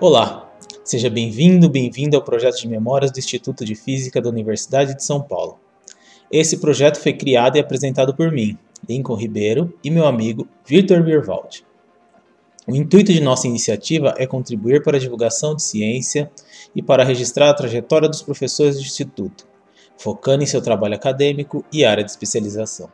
Olá, seja bem-vindo, bem-vinda ao projeto de memórias do Instituto de Física da Universidade de São Paulo. Esse projeto foi criado e apresentado por mim, Lincoln Ribeiro, e meu amigo Victor Birwald. O intuito de nossa iniciativa é contribuir para a divulgação de ciência e para registrar a trajetória dos professores do Instituto, focando em seu trabalho acadêmico e área de especialização.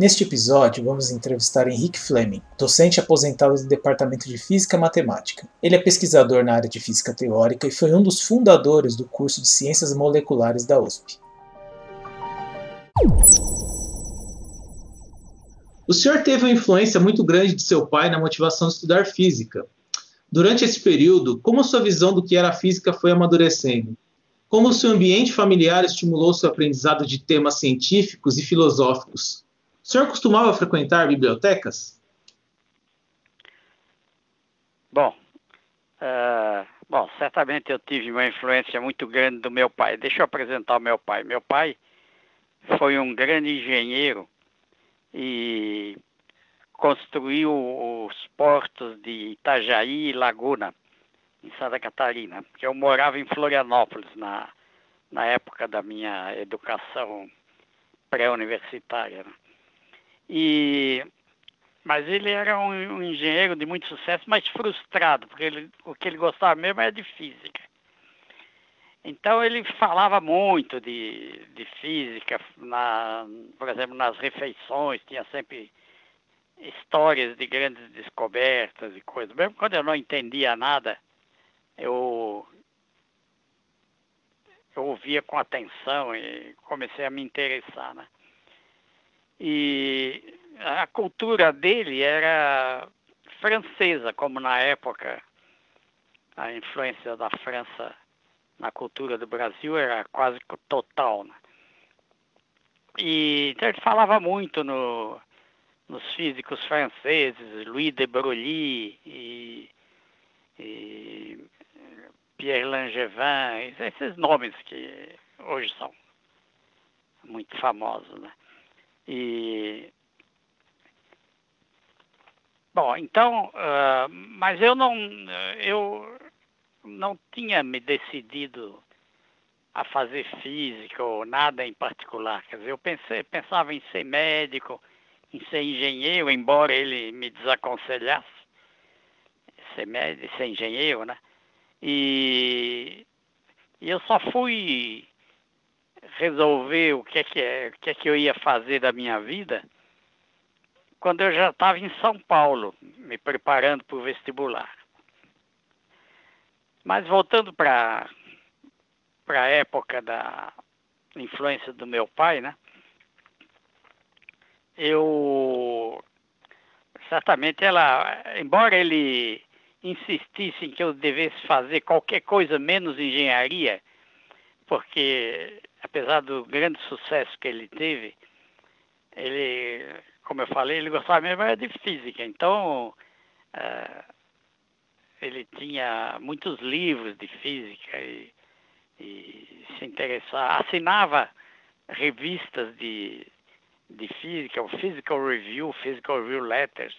Neste episódio, vamos entrevistar Henrique Fleming, docente aposentado do Departamento de Física e Matemática. Ele é pesquisador na área de Física Teórica e foi um dos fundadores do curso de Ciências Moleculares da USP. O senhor teve uma influência muito grande de seu pai na motivação de estudar física. Durante esse período, como a sua visão do que era a física foi amadurecendo? Como o seu ambiente familiar estimulou seu aprendizado de temas científicos e filosóficos? O senhor costumava frequentar bibliotecas? Bom, certamente eu tive uma influência muito grande do meu pai. Deixa eu apresentar o meu pai. Meu pai foi um grande engenheiro e construiu os portos de Itajaí e Laguna, em Santa Catarina. Eu morava em Florianópolis na época da minha educação pré-universitária. Mas ele era um engenheiro de muito sucesso, mas frustrado, porque o que ele gostava mesmo era de física. Então ele falava muito de física, por exemplo, nas refeições, tinha sempre histórias de grandes descobertas e coisas. Mesmo quando eu não entendia nada, eu ouvia com atenção e comecei a me interessar, né? E a cultura dele era francesa, como na época a influência da França na cultura do Brasil era quase total, né? Então ele falava muito nos físicos franceses, Louis de Broglie e Pierre Langevin, esses nomes que hoje são muito famosos, né? Mas eu não tinha me decidido a fazer física ou nada em particular. Quer dizer, eu pensava em ser médico, em ser engenheiro, embora ele me desaconselhasse ser médico, ser engenheiro, né? E eu só fui resolver o que é que eu ia fazer da minha vida quando eu já estava em São Paulo, me preparando para o vestibular. Mas voltando para a época da influência do meu pai, né? Embora ele insistisse em que eu devesse fazer qualquer coisa menos engenharia, porque apesar do grande sucesso que ele teve, ele, como eu falei, ele gostava mesmo de física. Então, ele tinha muitos livros de física e se interessava. Assinava revistas de física, o Physical Review Letters.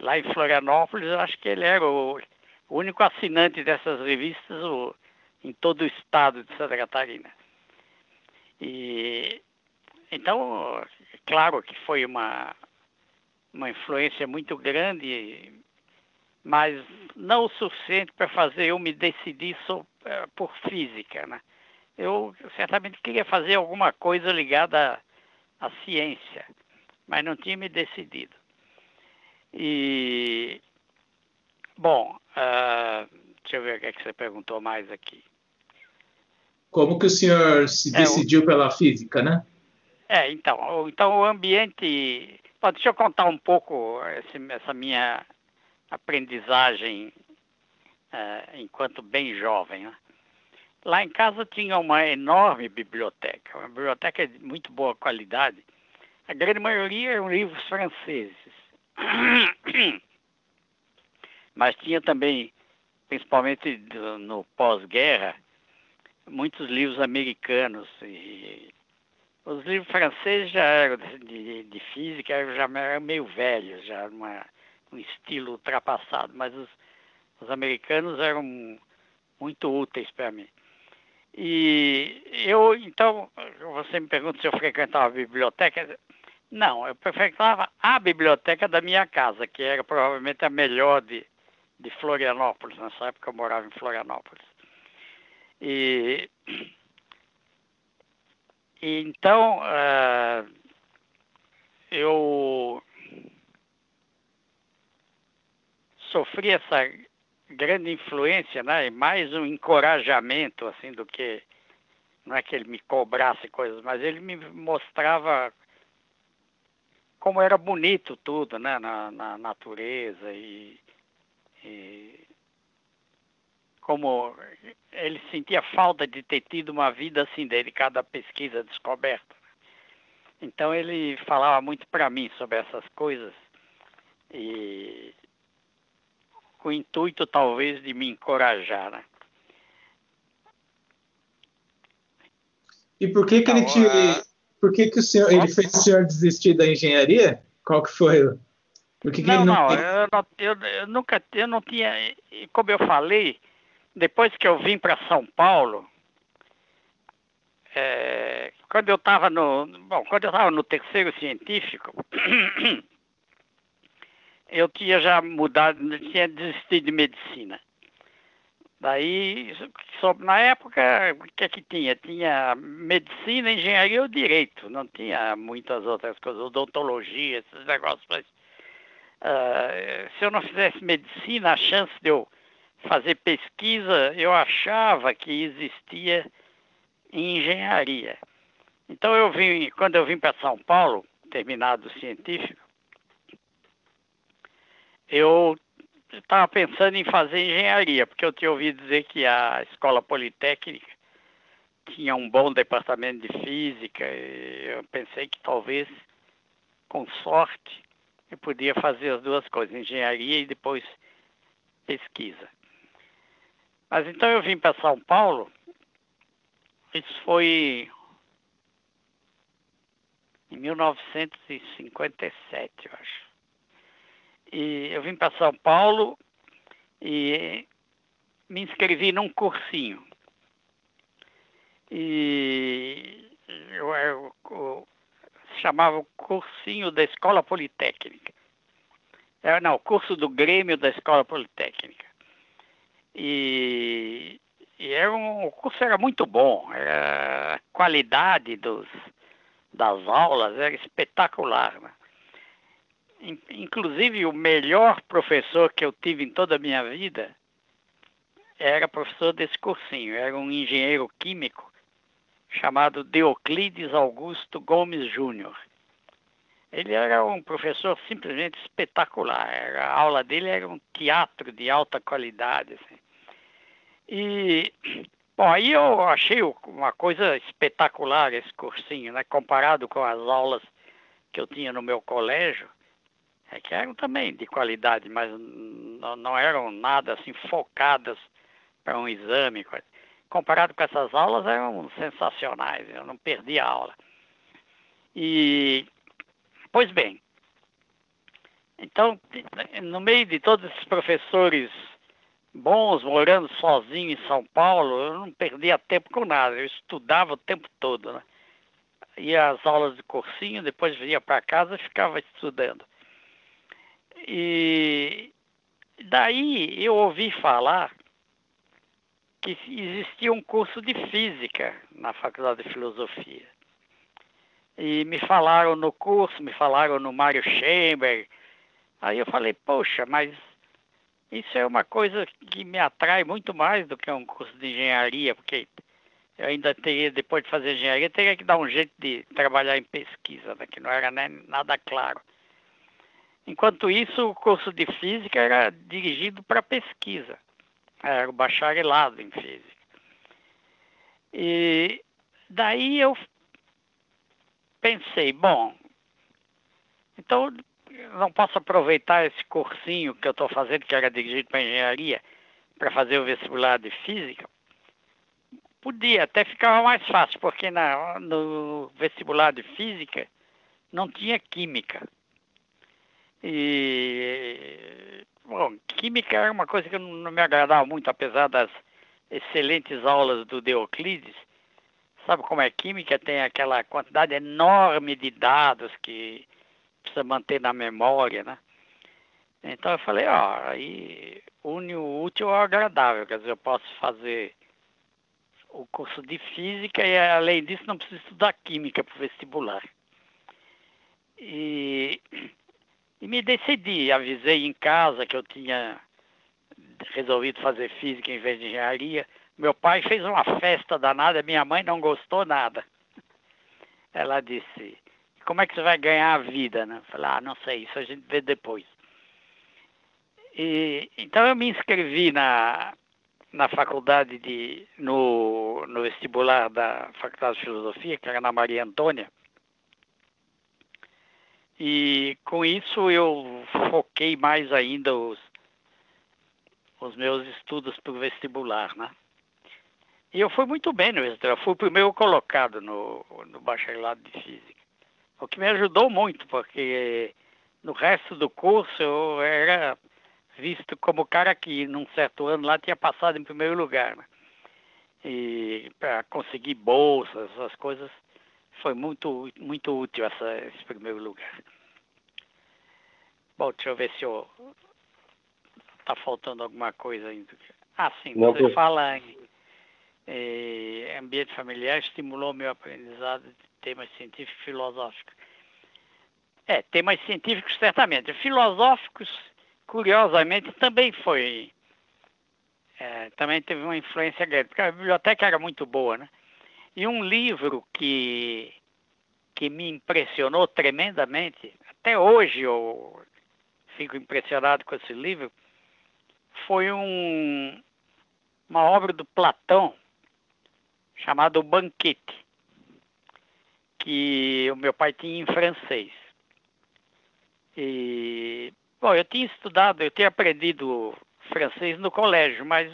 Lá em Florianópolis, eu acho que ele era o único assinante dessas revistas em todo o estado de Santa Catarina. Então, claro que foi uma influência muito grande, mas não o suficiente para fazer eu me decidir por física, né? Eu certamente queria fazer alguma coisa ligada à ciência, mas não tinha me decidido. Deixa eu ver o que é que você perguntou mais aqui. Como que o senhor se decidiu pela física, né? Então o ambiente... Deixa eu contar um pouco essa minha aprendizagem enquanto bem jovem, né? Lá em casa tinha uma enorme biblioteca, uma biblioteca de muito boa qualidade. A grande maioria eram livros franceses. Mas tinha também, principalmente no pós-guerra, muitos livros americanos e Os livros franceses já eram de física, já eram meio velhos, já um estilo ultrapassado, mas os americanos eram muito úteis para mim. E eu, então, você me pergunta se eu frequentava a biblioteca. Não, eu frequentava a biblioteca da minha casa, que era provavelmente a melhor de Florianópolis. Nessa época eu morava em Florianópolis. E então, eu sofri essa grande influência, né? E mais um encorajamento, assim, do que... Não é que ele me cobrasse coisas, mas ele me mostrava como era bonito tudo, né? Na natureza e como ele sentia falta de ter tido uma vida assim, dedicada à pesquisa, à descoberta. Então ele falava muito para mim sobre essas coisas e com o intuito talvez de me encorajar, né? E por que então, que ele por que o senhor, ele fez o senhor desistir da engenharia? Qual que foi? Eu não tinha, como eu falei, depois que eu vim para São Paulo, quando eu estava no terceiro científico, eu tinha já mudado, tinha desistido de medicina. Daí, na época, o que é que tinha? Tinha medicina, engenharia ou direito, não tinha muitas outras coisas, odontologia, esses negócios, mas se eu não fizesse medicina, a chance de eu fazer pesquisa, eu achava que existia em engenharia. Então, quando eu vim para São Paulo, terminado o científico, eu estava pensando em fazer engenharia, porque eu tinha ouvido dizer que a Escola Politécnica tinha um bom departamento de física, e eu pensei que talvez, com sorte, eu podia fazer as duas coisas, engenharia e depois pesquisa. Mas então eu vim para São Paulo, isso foi em 1957, eu acho. E eu vim para São Paulo e me inscrevi num cursinho. E se chamava o Cursinho da Escola Politécnica. Não, o curso do Grêmio da Escola Politécnica. E o curso era muito bom. A qualidade das aulas era espetacular, né? Inclusive, o melhor professor que eu tive em toda a minha vida era professor desse cursinho. Era um engenheiro químico chamado Deoclides Augusto Gomes Júnior. Ele era um professor simplesmente espetacular. A aula dele era um teatro de alta qualidade, assim. E, bom, aí eu achei uma coisa espetacular esse cursinho, né? Comparado com as aulas que eu tinha no meu colégio, que eram também de qualidade, mas não eram nada assim focadas para um exame. Comparado com essas aulas, eram sensacionais, eu não perdi a aula. E, pois bem, então, no meio de todos esses professores bons, morando sozinho em São Paulo, eu não perdia tempo com nada, eu estudava o tempo todo, né? Ia às aulas de cursinho, depois vinha para casa e ficava estudando. E daí eu ouvi falar que existia um curso de física na Faculdade de Filosofia. E me falaram no curso, me falaram no Mário Schenberg. Aí eu falei, poxa, mas isso é uma coisa que me atrai muito mais do que um curso de engenharia, porque eu ainda teria, depois de fazer engenharia, teria que dar um jeito de trabalhar em pesquisa, né, que não era nem nada claro. Enquanto isso, o curso de Física era dirigido para pesquisa. Era o bacharelado em Física. E daí eu pensei, bom, então não posso aproveitar esse cursinho que eu estou fazendo, que era dirigido para Engenharia, para fazer o vestibular de Física, Podia, até ficava mais fácil, porque no vestibular de física não tinha química. E, bom, química era uma coisa que não me agradava muito, apesar das excelentes aulas do Euclides. Sabe como é química? Tem aquela quantidade enorme de dados que precisa manter na memória, né? Então eu falei, ó, aí une o útil ao agradável, quer dizer, eu posso fazer o curso de física e, além disso, não preciso estudar química para o vestibular. E me decidi, avisei em casa que eu tinha resolvido fazer física em vez de engenharia. Meu pai fez uma festa danada, minha mãe não gostou nada. Ela disse, como é que você vai ganhar a vida, né? Eu falei, não sei, isso a gente vê depois. Então eu me inscrevi na faculdade, no vestibular da Faculdade de Filosofia, que era na Maria Antônia. E com isso eu foquei mais ainda os meus estudos para o vestibular, né? E eu fui muito bem no vestibular, fui o primeiro colocado no bacharelado de física. O que me ajudou muito, porque no resto do curso eu era visto como o cara que, num certo ano lá, tinha passado em primeiro lugar, né? E para conseguir bolsas, essas coisas, foi muito, muito útil esse primeiro lugar. Bom, deixa eu ver se eu... Está faltando alguma coisa ainda. Sim, não, você fala em ambiente familiar, estimulou meu aprendizado de temas científicos e filosóficos. Temas científicos, certamente. Filosóficos, curiosamente, também foi... também teve uma influência grande, porque a biblioteca era muito boa, né? E um livro que me impressionou tremendamente, até hoje eu fico impressionado com esse livro, foi uma obra do Platão chamada O Banquete, que o meu pai tinha em francês. E, bom, eu tinha aprendido francês no colégio, mas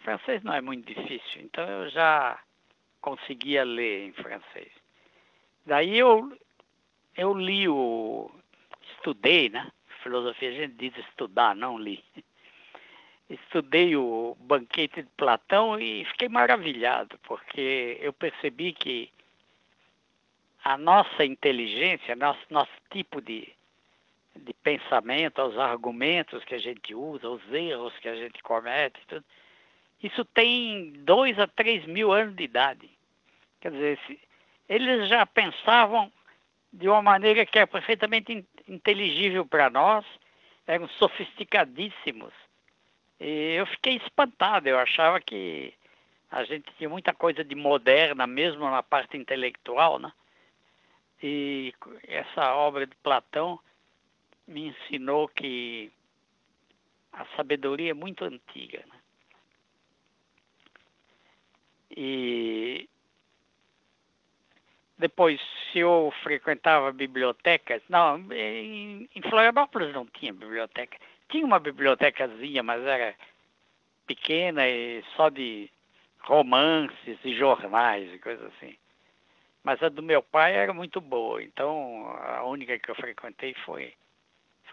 francês não é muito difícil, então eu já conseguia ler em francês. Daí eu li estudei, né? Filosofia a gente diz estudar, não li. Estudei O Banquete de Platão e fiquei maravilhado, porque eu percebi que a nossa inteligência, nosso tipo de pensamento, os argumentos que a gente usa, os erros que a gente comete, tudo, isso tem 2 a 3 mil anos de idade. Quer dizer, eles já pensavam de uma maneira que é perfeitamente inteligível para nós, eram sofisticadíssimos. E eu fiquei espantado, eu achava que a gente tinha muita coisa de moderna, mesmo na parte intelectual, né? E essa obra de Platão me ensinou que a sabedoria é muito antiga, né? E depois, se eu frequentava bibliotecas... Não, em Florianópolis não tinha biblioteca. Tinha uma bibliotecazinha, mas era pequena e só de romances e jornais e coisa assim. Mas a do meu pai era muito boa, então a única que eu frequentei foi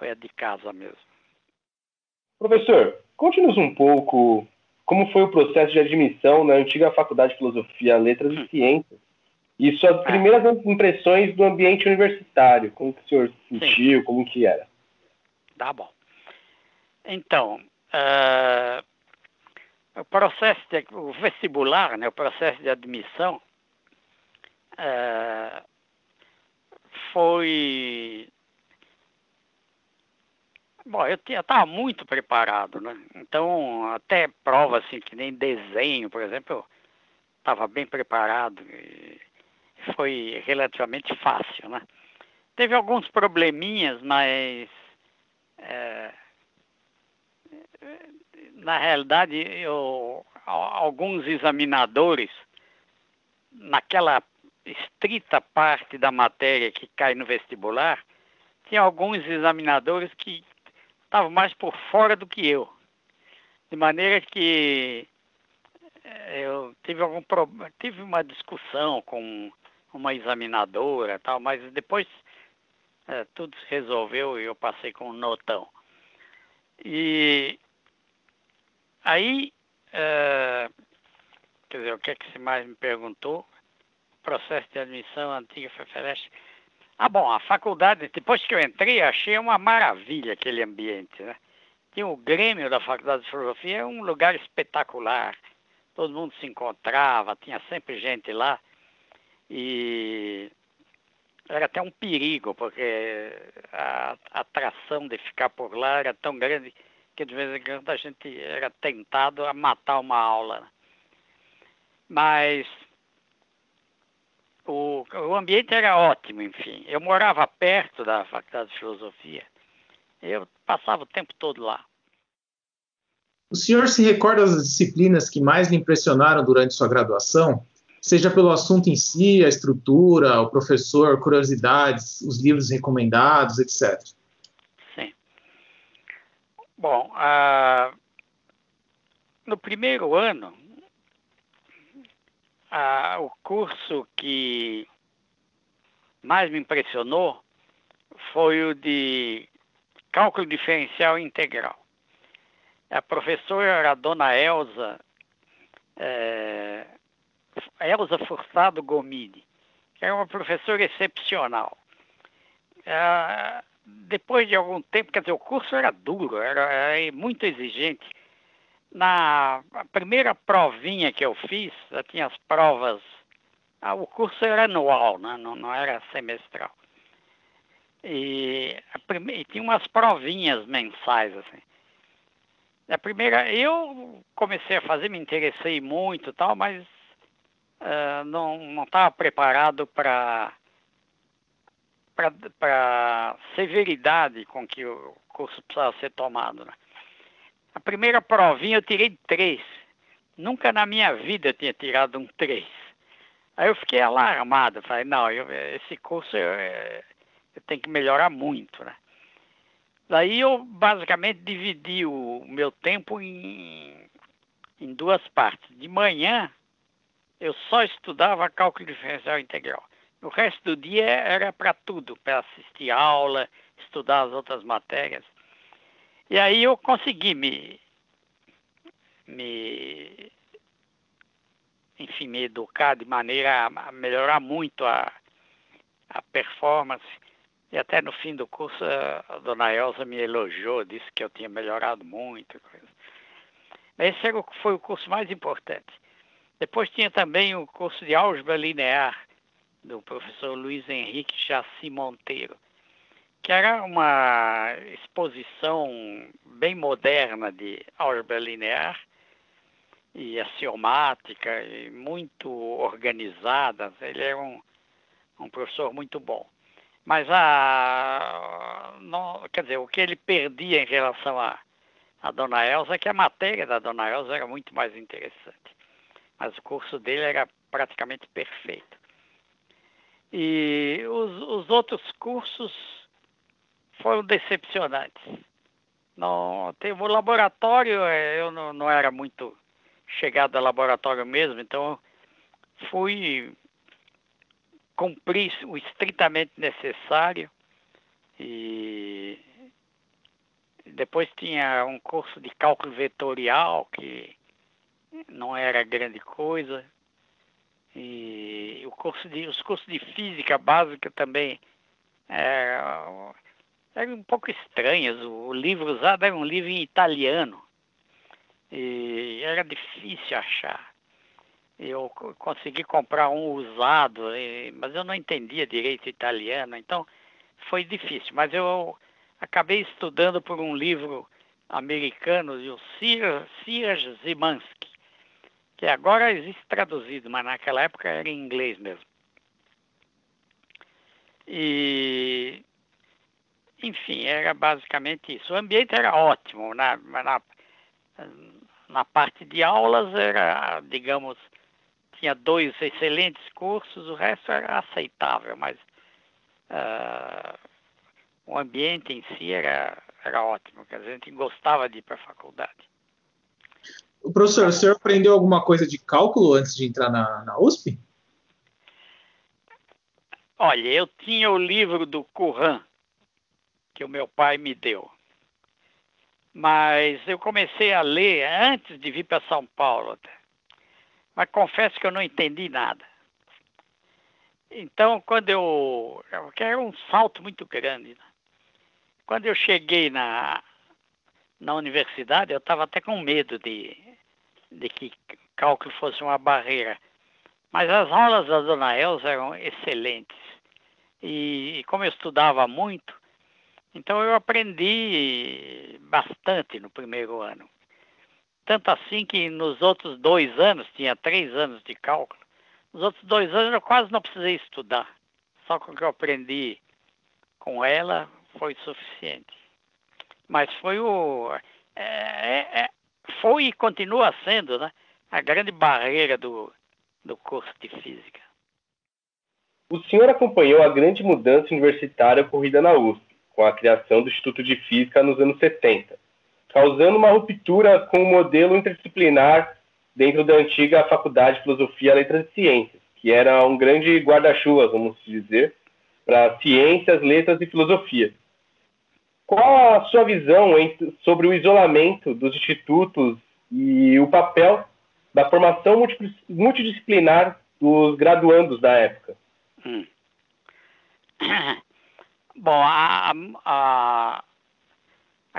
a de casa mesmo. Professor, conte-nos um pouco... Como foi o processo de admissão na antiga Faculdade de Filosofia, Letras e Ciências? E suas primeiras impressões do ambiente universitário? Como que o senhor sentiu? Sim. Como que era? Tá bom. Então, o vestibular, né, o processo de admissão, foi... Bom, eu estava muito preparado, né? Então, até prova, assim, que nem desenho, por exemplo, eu estava bem preparado. E foi relativamente fácil, né? Teve alguns probleminhas, mas... na realidade, alguns examinadores, naquela estrita parte da matéria que cai no vestibular, tinha alguns examinadores que estavam mais por fora do que eu. De maneira que eu tive uma discussão com uma examinadora, tal, mas depois tudo se resolveu e eu passei com um notão. E aí, quer dizer, o que é que se mais me perguntou? Processo de admissão, antiga FEFELESTE. Ah, bom, a faculdade, depois que eu entrei, achei uma maravilha aquele ambiente, né? Tinha o Grêmio da Faculdade de Filosofia, um lugar espetacular. Todo mundo se encontrava, tinha sempre gente lá. E era até um perigo, porque a atração de ficar por lá era tão grande que de vez em quando a gente era tentado a matar uma aula. Mas o ambiente era ótimo, enfim. Eu morava perto da Faculdade de Filosofia. Eu passava o tempo todo lá. O senhor se recorda das disciplinas que mais lhe impressionaram durante sua graduação? Seja pelo assunto em si, a estrutura, o professor, curiosidades, os livros recomendados, etc. Sim. Bom, no primeiro ano, o curso que mais me impressionou foi o de Cálculo Diferencial Integral. A professora era a dona Elza, Elza Furtado Gomide, que era uma professora excepcional. Depois de algum tempo, quer dizer, o curso era duro, era muito exigente. Na primeira provinha que eu fiz, já tinha as provas, o curso era anual, né? não era semestral. E tinha umas provinhas mensais, assim. A primeira, eu comecei a fazer, me interessei muito, tal, mas não estava preparado para a severidade com que o curso precisava ser tomado, né? A primeira provinha eu tirei 3. Nunca na minha vida eu tinha tirado um 3. Aí eu fiquei alarmado. Falei, não, esse curso eu tenho que melhorar muito, né? Daí eu basicamente dividi o meu tempo em duas partes. De manhã eu só estudava cálculo diferencial integral. O resto do dia era para tudo, para assistir aula, estudar as outras matérias. E aí eu consegui me educar de maneira a melhorar muito a performance. E até no fim do curso, a dona Elza me elogiou, disse que eu tinha melhorado muito. Esse foi o curso mais importante. Depois tinha também o curso de álgebra linear, do professor Luiz Henrique Jacinto Monteiro, que era uma exposição bem moderna de álgebra linear e axiomática, e muito organizada. Ele era um professor muito bom. Mas, quer dizer, o que ele perdia em relação à dona Elza é que a matéria da dona Elza era muito mais interessante. Mas o curso dele era praticamente perfeito. E os outros cursos foram decepcionantes. Não, teve o laboratório, eu não era muito chegado ao laboratório mesmo, então fui cumprir o estritamente necessário. E depois tinha um curso de cálculo vetorial, que não era grande coisa. E os cursos de física básica também eram um pouco estranhos. O livro usado era um livro em italiano e era difícil achar. Eu consegui comprar um usado, mas eu não entendia direito italiano, então foi difícil. Mas eu acabei estudando por um livro americano de Sears Zimansky, que agora existe traduzido, mas naquela época era em inglês mesmo. E enfim, era basicamente isso. O ambiente era ótimo. Na parte de aulas era, digamos, tinha 2 excelentes cursos, o resto era aceitável, mas o ambiente em si era ótimo, porque a gente gostava de ir para a faculdade. Professor, o senhor aprendeu alguma coisa de cálculo antes de entrar na USP? Olha, eu tinha o livro do Curran, que o meu pai me deu. Mas eu comecei a ler antes de vir para São Paulo. Mas confesso que eu não entendi nada. Então, porque era um salto muito grande, né? Quando eu cheguei na universidade, eu estava até com medo de que cálculo fosse uma barreira. Mas as aulas da Dona Elza eram excelentes. E como eu estudava muito, então eu aprendi bastante no primeiro ano. Tanto assim que nos outros 2 anos, tinha 3 anos de cálculo, nos outros 2 anos eu quase não precisei estudar. Só com o que eu aprendi com ela foi suficiente. Mas foi e continua sendo, né, a grande barreira do curso de Física. O senhor acompanhou a grande mudança universitária ocorrida na USP, com a criação do Instituto de Física nos anos 70, causando uma ruptura com o modelo interdisciplinar dentro da antiga Faculdade de Filosofia, Letras e Ciências, que era um grande guarda-chuva, vamos dizer, para ciências, letras e filosofia. Qual a sua visão sobre o isolamento dos institutos e o papel da formação multidisciplinar dos graduandos da época? Bom, a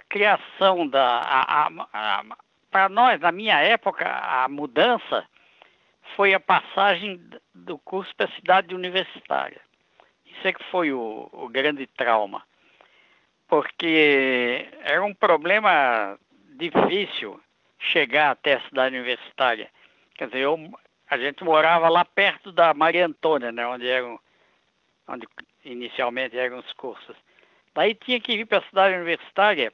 criação para nós, na minha época, a mudança foi a passagem do curso para a cidade universitária. Isso é que foi o grande trauma, porque era um problema difícil chegar até a cidade universitária. Quer dizer, a gente morava lá perto da Maria Antônia, né, onde inicialmente eram os cursos. Daí tinha que vir para a cidade universitária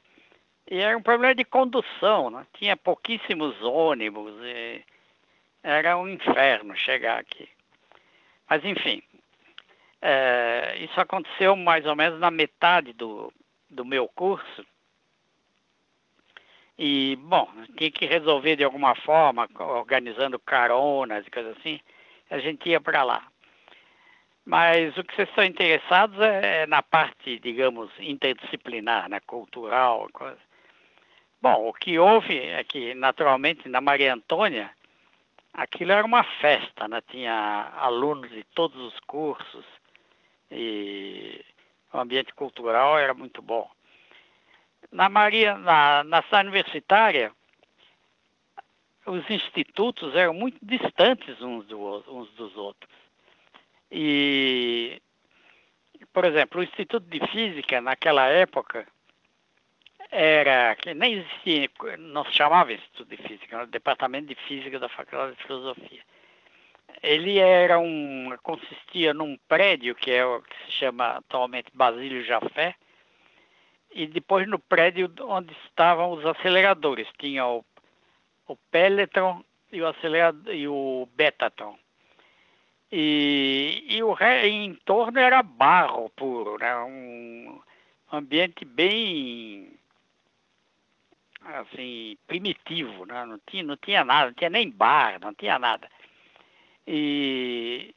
e era um problema de condução, né? Tinha pouquíssimos ônibus, e era um inferno chegar aqui. Mas, enfim, isso aconteceu mais ou menos na metade do meu curso. E, bom, tinha que resolver de alguma forma, organizando caronas e coisas assim, a gente ia para lá. Mas o que vocês estão interessados é na parte, digamos, interdisciplinar, né, cultural. Coisa. Bom, o que houve é que, naturalmente, na Maria Antônia, aquilo era uma festa, né? Tinha alunos de todos os cursos e o ambiente cultural era muito bom. Na cidade universitária, os institutos eram muito distantes uns dos outros. E, por exemplo, o Instituto de Física, naquela época, nem existia, não se chamava Instituto de Física, era o Departamento de Física da Faculdade de Filosofia. Ele consistia num prédio que é o que se chama atualmente Basílio Jaffé, e depois no prédio onde estavam os aceleradores. Tinha o Peletron e o Betatron. Em torno era barro puro, né? Um ambiente bem assim, primitivo, né? Não tinha nada, não tinha nem bar, não tinha nada. E,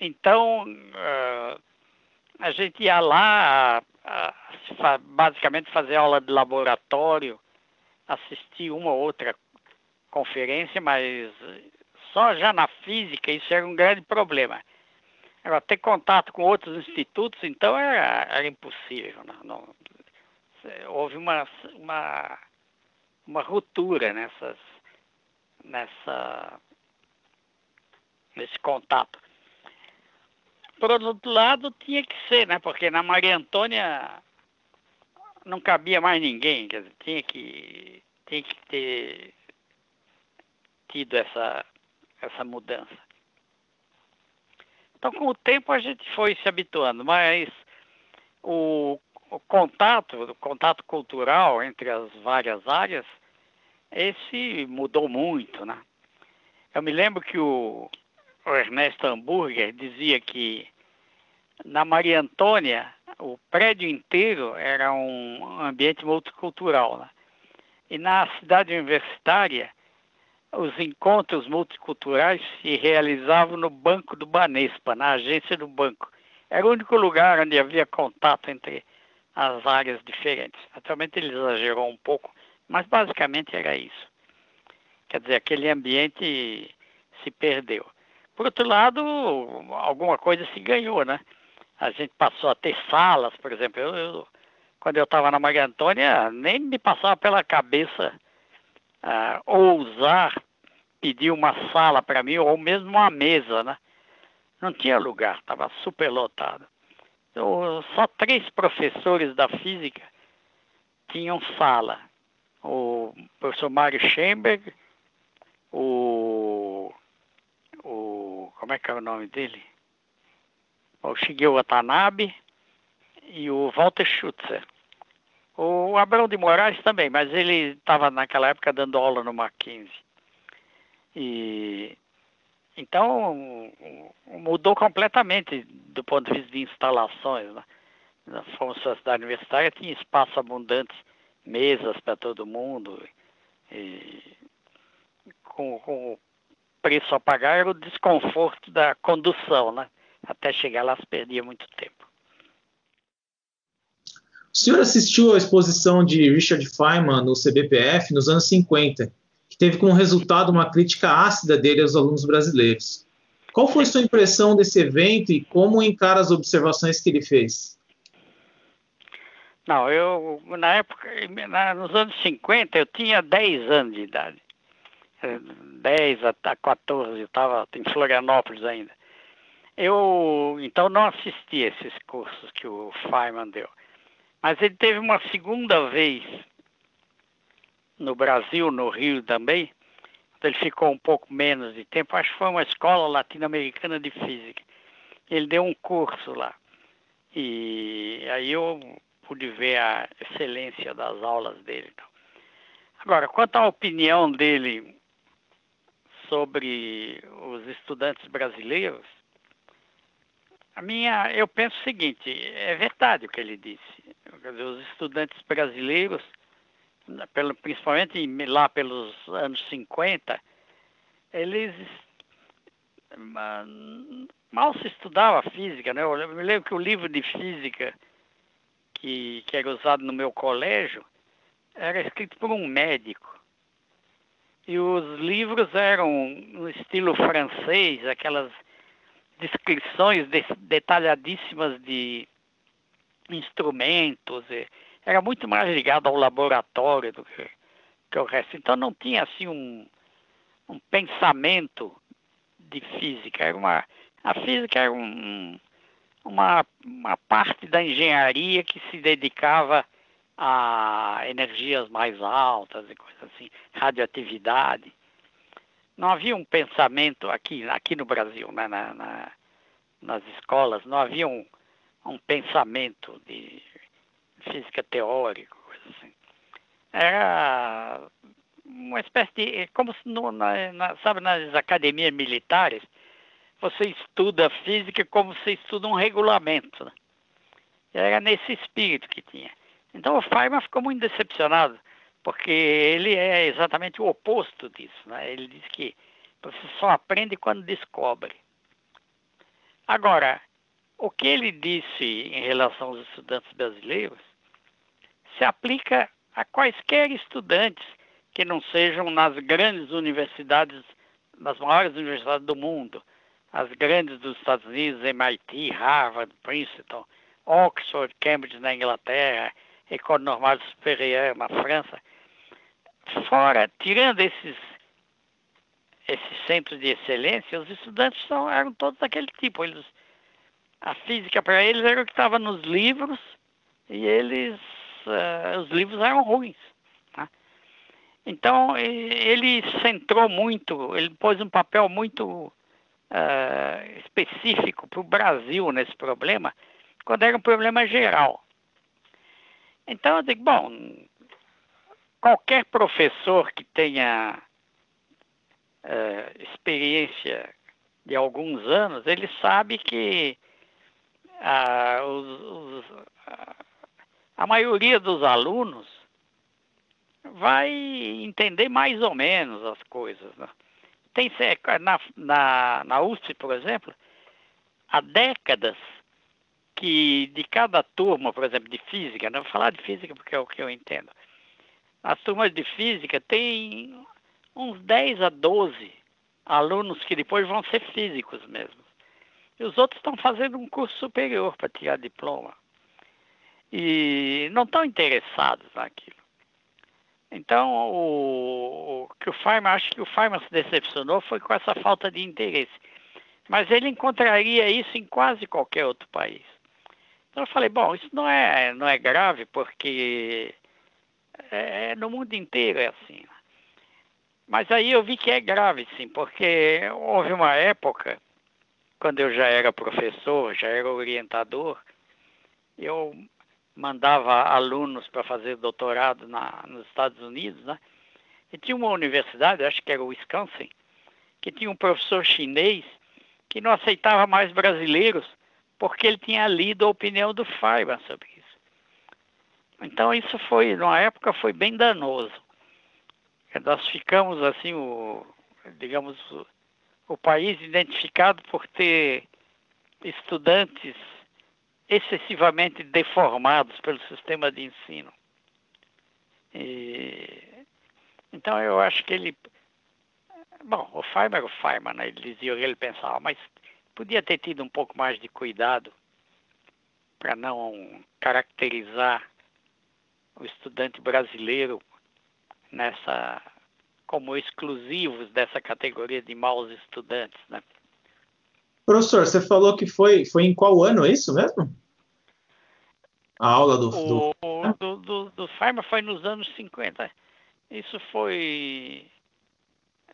então, a gente ia lá basicamente fazer aula de laboratório, assistir uma ou outra conferência, mas só já na física isso era um grande problema. Agora, ter contato com outros institutos, então, era impossível. Houve uma ruptura nesse contato. Por outro lado, tinha que ser, né? Porque na Maria Antônia não cabia mais ninguém, quer dizer, tinha que ter tido essa mudança. Então, com o tempo, a gente foi se habituando, mas o contato cultural entre as várias áreas, esse mudou muito, né? Eu me lembro que o Ernesto Hamburger dizia que na Maria Antônia o prédio inteiro era um ambiente multicultural, né? E na cidade universitária Os encontros multiculturais se realizavam no Banco do Banespa, na agência do banco. Era o único lugar onde havia contato entre as áreas diferentes. Atualmente ele exagerou um pouco, mas basicamente era isso. Quer dizer, aquele ambiente se perdeu. Por outro lado, alguma coisa se ganhou, né? A gente passou a ter salas, por exemplo. Quando eu estava na Maria Antônia, nem me passava pela cabeça ousar pedir uma sala para mim, ou mesmo uma mesa, né? Não tinha lugar, estava super lotado. Então, só 3 professores da física tinham sala. O professor Mário Schenberg, como é que é o nome dele? O Shigeo Watanabe e o Walter Schutzer. O Abrão de Moraes também, mas ele estava naquela época dando aula no Mackenzie. E então mudou completamente do ponto de vista de instalações, né? Fomos para a cidade universitária, tinha espaço abundante, mesas para todo mundo, e com o preço a pagar era o desconforto da condução, né? Até chegar lá se perdia muito tempo. O senhor assistiu à exposição de Richard Feynman no CBPF nos anos 50, que teve como resultado uma crítica ácida dele aos alunos brasileiros. Qual foi sua impressão desse evento e como encara as observações que ele fez? Não, eu, na época, nos anos 50, eu tinha 10 anos de idade. 10 a 14, eu estava em Florianópolis ainda. Eu, então, não assisti a esses cursos que o Feynman deu. Mas ele teve uma segunda vez no Brasil, no Rio também. Ele ficou um pouco menos de tempo. Acho que foi uma escola latino-americana de física. Ele deu um curso lá. E aí eu pude ver a excelência das aulas dele. Então. Agora, quanto à opinião dele sobre os estudantes brasileiros, eu penso o seguinte, é verdade o que ele disse. Quer dizer, os estudantes brasileiros, principalmente lá pelos anos 50, eles mal se estudava física, né? Eu me lembro que o livro de física que era usado no meu colégio era escrito por um médico. E os livros eram no estilo francês, aquelas descrições detalhadíssimas de instrumentos, era muito mais ligado ao laboratório do que o resto. Então não tinha assim um pensamento de física. A física era uma parte da engenharia que se dedicava a energias mais altas e coisas assim, radioatividade. Não havia um pensamento aqui no Brasil, né, nas escolas, não havia um pensamento de física teórica, coisa assim. Era uma espécie de... Como se sabe, nas academias militares, você estuda física como você estuda um regulamento, né? Era nesse espírito que tinha. Então o Feynman ficou muito decepcionado, porque ele é exatamente o oposto disso, né? Ele diz que você só aprende quando descobre. Agora, o que ele disse em relação aos estudantes brasileiros se aplica a quaisquer estudantes que não sejam nas grandes universidades, nas maiores universidades do mundo, as grandes dos Estados Unidos, MIT, Harvard, Princeton, Oxford, Cambridge na Inglaterra, École Normale Supérieure na França. Fora, tirando esses centros de excelência, os estudantes eram todos daquele tipo. A física para eles era o que estava nos livros, e os livros eram ruins, tá? Então ele centrou muito, ele pôs um papel muito específico para o Brasil nesse problema, quando era um problema geral. Então eu digo, bom, qualquer professor que tenha experiência de alguns anos, ele sabe que a maioria dos alunos vai entender mais ou menos as coisas, né? Tem, na USP, por exemplo, há décadas que de cada turma, por exemplo, de física, não vou falar de física porque é o que eu entendo, as turmas de física têm uns 10 a 12 alunos que depois vão ser físicos mesmo. E os outros estão fazendo um curso superior para tirar diploma. E não estão interessados naquilo. Então, acho que o Feynman se decepcionou foi com essa falta de interesse. Mas ele encontraria isso em quase qualquer outro país. Então eu falei, bom, isso não é grave, porque no mundo inteiro é assim. Mas aí eu vi que é grave, sim, porque houve uma época, quando eu já era professor, já era orientador, eu mandava alunos para fazer doutorado nos Estados Unidos, né? E tinha uma universidade, acho que era o Wisconsin, que tinha um professor chinês que não aceitava mais brasileiros porque ele tinha lido a opinião do Feynman sobre isso. Então isso foi, numa época, foi bem danoso. Nós ficamos, assim, o país identificado por ter estudantes excessivamente deformados pelo sistema de ensino. Então eu acho que ele... Bom, o Feynman era o Feynman, né? Ele dizia o que ele pensava, mas podia ter tido um pouco mais de cuidado para não caracterizar o estudante brasileiro como exclusivos dessa categoria de maus estudantes, né? Professor, você falou que foi em qual ano isso mesmo? A aula do Feynman foi nos anos 50. Isso foi...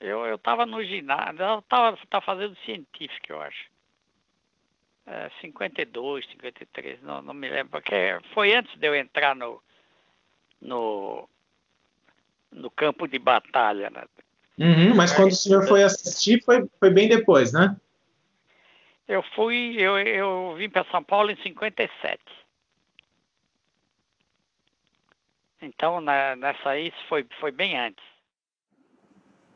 Eu estava no ginásio, eu estava fazendo científico, eu acho. 52, 53, não me lembro, porque foi antes de eu entrar no campo de batalha, né? Uhum, mas quando o senhor foi assistir, foi bem depois, né? Eu vim para São Paulo em 57. Então, nessa aí, isso foi bem antes.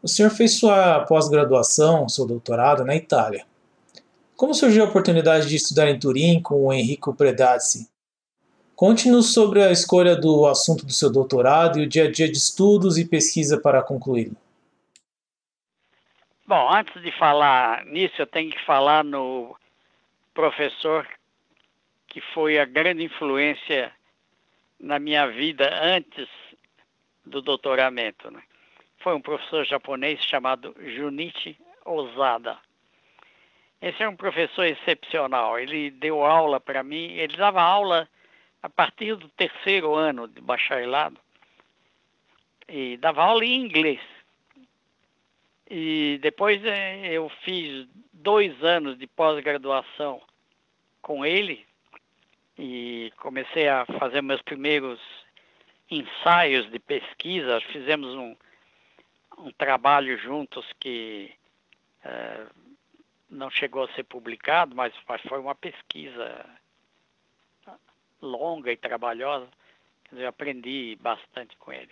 O senhor fez sua pós-graduação, seu doutorado, na Itália. Como surgiu a oportunidade de estudar em Turim com o Enrico Predazzi? Conte-nos sobre a escolha do assunto do seu doutorado e o dia a dia de estudos e pesquisa para concluí-lo. Bom, antes de falar nisso, eu tenho que falar no professor que foi a grande influência na minha vida antes do doutoramento, né? Foi um professor japonês chamado Junichi Osada. Esse é um professor excepcional. Ele deu aula para mim, ele dava aula a partir do terceiro ano de bacharelado e dava aula em inglês. E depois eu fiz 2 anos de pós-graduação com ele e comecei a fazer meus primeiros ensaios de pesquisa. Fizemos um trabalho juntos que não chegou a ser publicado, mas foi uma pesquisa longa e trabalhosa. Quer dizer, eu aprendi bastante com ele.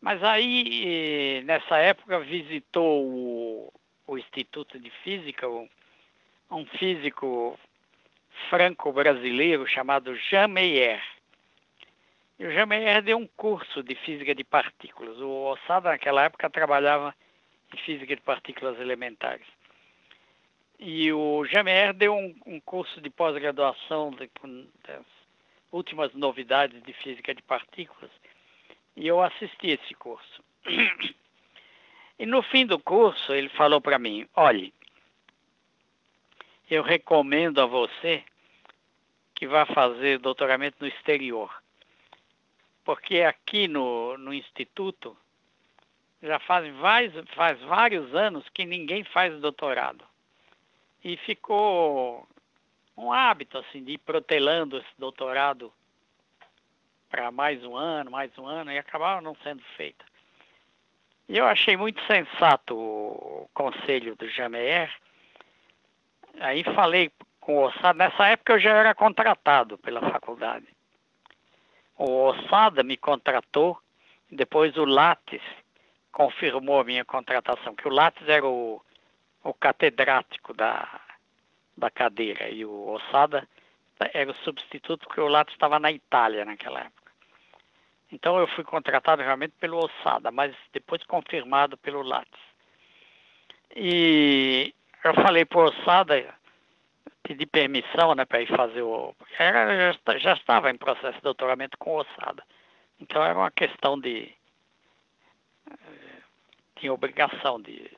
Mas aí, nessa época, visitou o Instituto de Física um físico franco-brasileiro chamado Jean Meyer. E o Jean Meyer deu um curso de Física de Partículas. O Osada, naquela época, trabalhava em Física de Partículas Elementares. E o Jean Meyer deu um curso de pós-graduação das últimas novidades de Física de Partículas. E eu assisti esse curso. E no fim do curso, ele falou para mim, olhe, eu recomendo a você que vá fazer doutoramento no exterior. Porque aqui no Instituto, já faz vários anos que ninguém faz doutorado. E ficou um hábito, assim, de ir protelando esse doutorado para mais um ano, e acabava não sendo feita. E eu achei muito sensato o conselho do Jean Meyer. Aí falei com o Osada, nessa época eu já era contratado pela faculdade. O Osada me contratou Depois o Lattes confirmou a minha contratação, que o Lattes era o catedrático da cadeira e o Ossada era o substituto, porque o Lattes estava na Itália naquela época. Então eu fui contratado realmente pelo Ossada, mas depois confirmado pelo Lattes. E eu falei para o Ossada, pedi permissão, né, para ir fazer o... Já estava em processo de doutoramento com o Ossada. Então era uma questão de... Tinha obrigação de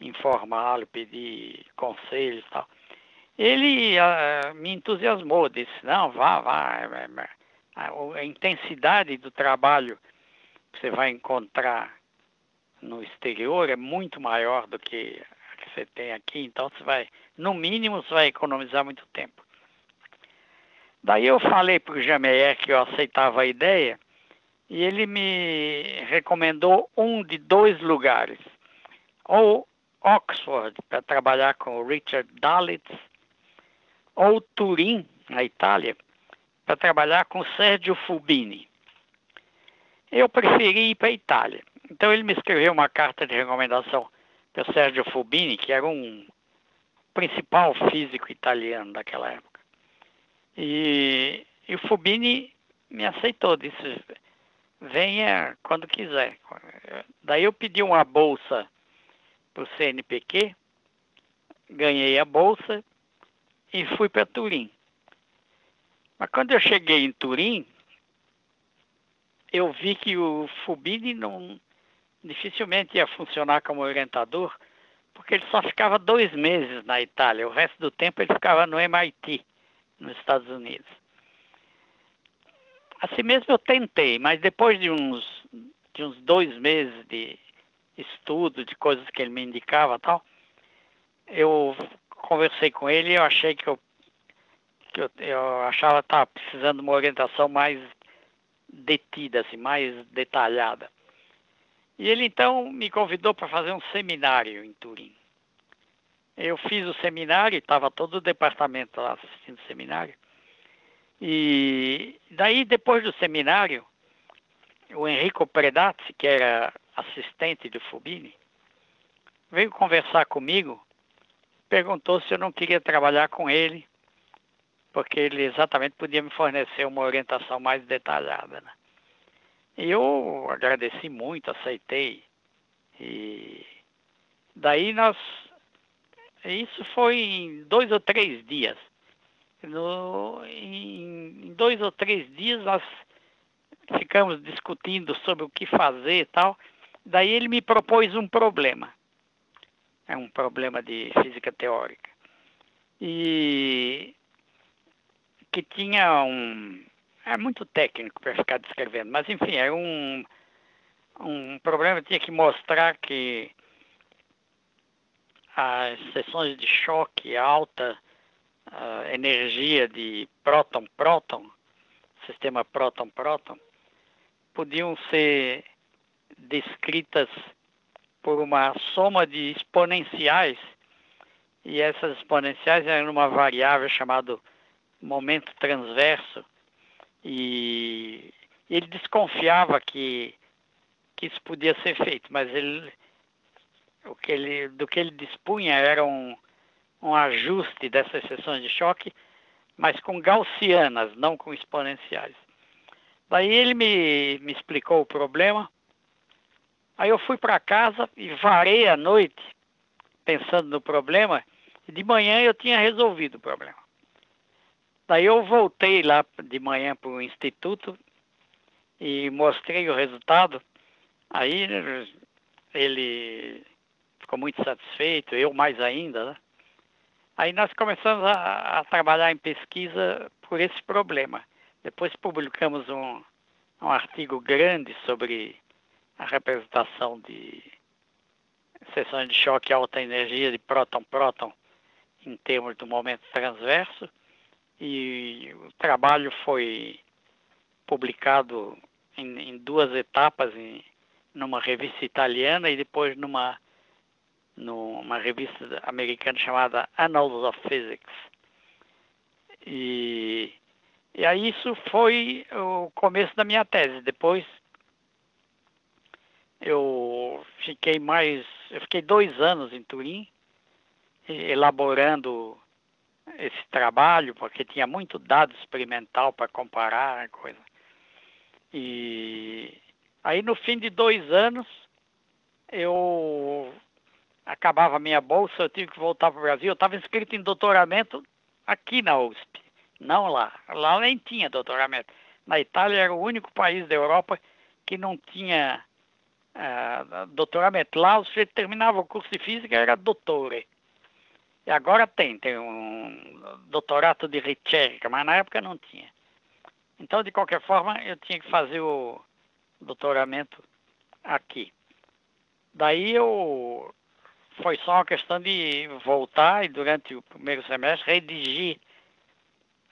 informá-lo, pedir conselhos e tal. Ele me entusiasmou, disse, não, vá. A intensidade do trabalho que você vai encontrar no exterior é muito maior do que a que você tem aqui, então você vai, no mínimo, você vai economizar muito tempo. Daí eu falei para o Jean Meyer que eu aceitava a ideia e ele me recomendou um de dois lugares, ou Oxford, para trabalhar com o Richard Dalitz, ou Turim, na Itália, para trabalhar com Sergio Fubini. Eu preferi ir para a Itália. Então ele me escreveu uma carta de recomendação para o Sergio Fubini, que era um principal físico italiano daquela época. E o Fubini me aceitou, disse, venha quando quiser. Daí eu pedi uma bolsa para o CNPq, ganhei a bolsa e fui para Turim. Mas quando eu cheguei em Turim, eu vi que o Fubini dificilmente ia funcionar como orientador, porque ele só ficava 2 meses na Itália, o resto do tempo ele ficava no MIT, nos Estados Unidos. Assim mesmo eu tentei, mas depois de uns 2 meses de estudo, de coisas que ele me indicava e tal, eu conversei com ele e eu achei que eu achava que estava precisando de uma orientação mais detida, assim, mais detalhada. E ele, então, me convidou para fazer um seminário em Turim. Eu fiz o seminário, estava todo o departamento lá assistindo o seminário. E daí, depois do seminário, o Enrico Predazzi, que era assistente do Fubini, veio conversar comigo, perguntou se eu não queria trabalhar com ele, porque ele exatamente podia me fornecer uma orientação mais detalhada, né? E eu agradeci muito, aceitei. E daí isso foi em 2 ou 3 dias. Em 2 ou 3 dias nós ficamos discutindo sobre o que fazer e tal. Daí ele me propôs um problema. É um problema de física teórica. E... que tinha era muito técnico para ficar descrevendo, mas enfim, era um problema que tinha que mostrar que as seções de choque alta, a energia de próton-próton, sistema próton-próton, podiam ser descritas por uma soma de exponenciais, e essas exponenciais eram uma variável chamada momento transverso, e ele desconfiava que isso podia ser feito, mas do que ele dispunha era um ajuste dessas seções de choque, mas com gaussianas, não com exponenciais. Daí ele me explicou o problema, aí eu fui para casa e varei a noite pensando no problema, e de manhã eu tinha resolvido o problema. Daí eu voltei lá de manhã para o instituto e mostrei o resultado. Aí ele ficou muito satisfeito, eu mais ainda, né? Aí nós começamos a trabalhar em pesquisa por esse problema. Depois publicamos um artigo grande sobre a representação de seções de choque alta energia de próton-próton em termos do momento transverso. E o trabalho foi publicado em 2 etapas, numa revista italiana e depois numa revista americana chamada Annals of Physics. E aí isso foi o começo da minha tese. Depois Eu fiquei 2 anos em Turim, elaborando esse trabalho, porque tinha muito dado experimental para comparar a coisa. E aí, no fim de 2 anos, eu acabava a minha bolsa, eu tive que voltar para o Brasil. Eu estava inscrito em doutoramento aqui na USP, não lá. Lá nem tinha doutoramento. Na Itália era o único país da Europa que não tinha doutoramento. Lá, você terminava o curso de física, era doutore. E agora tem um doutorado de ricerca, mas na época não tinha. Então, de qualquer forma, eu tinha que fazer o doutoramento aqui. Daí foi só uma questão de voltar e durante o primeiro semestre redigir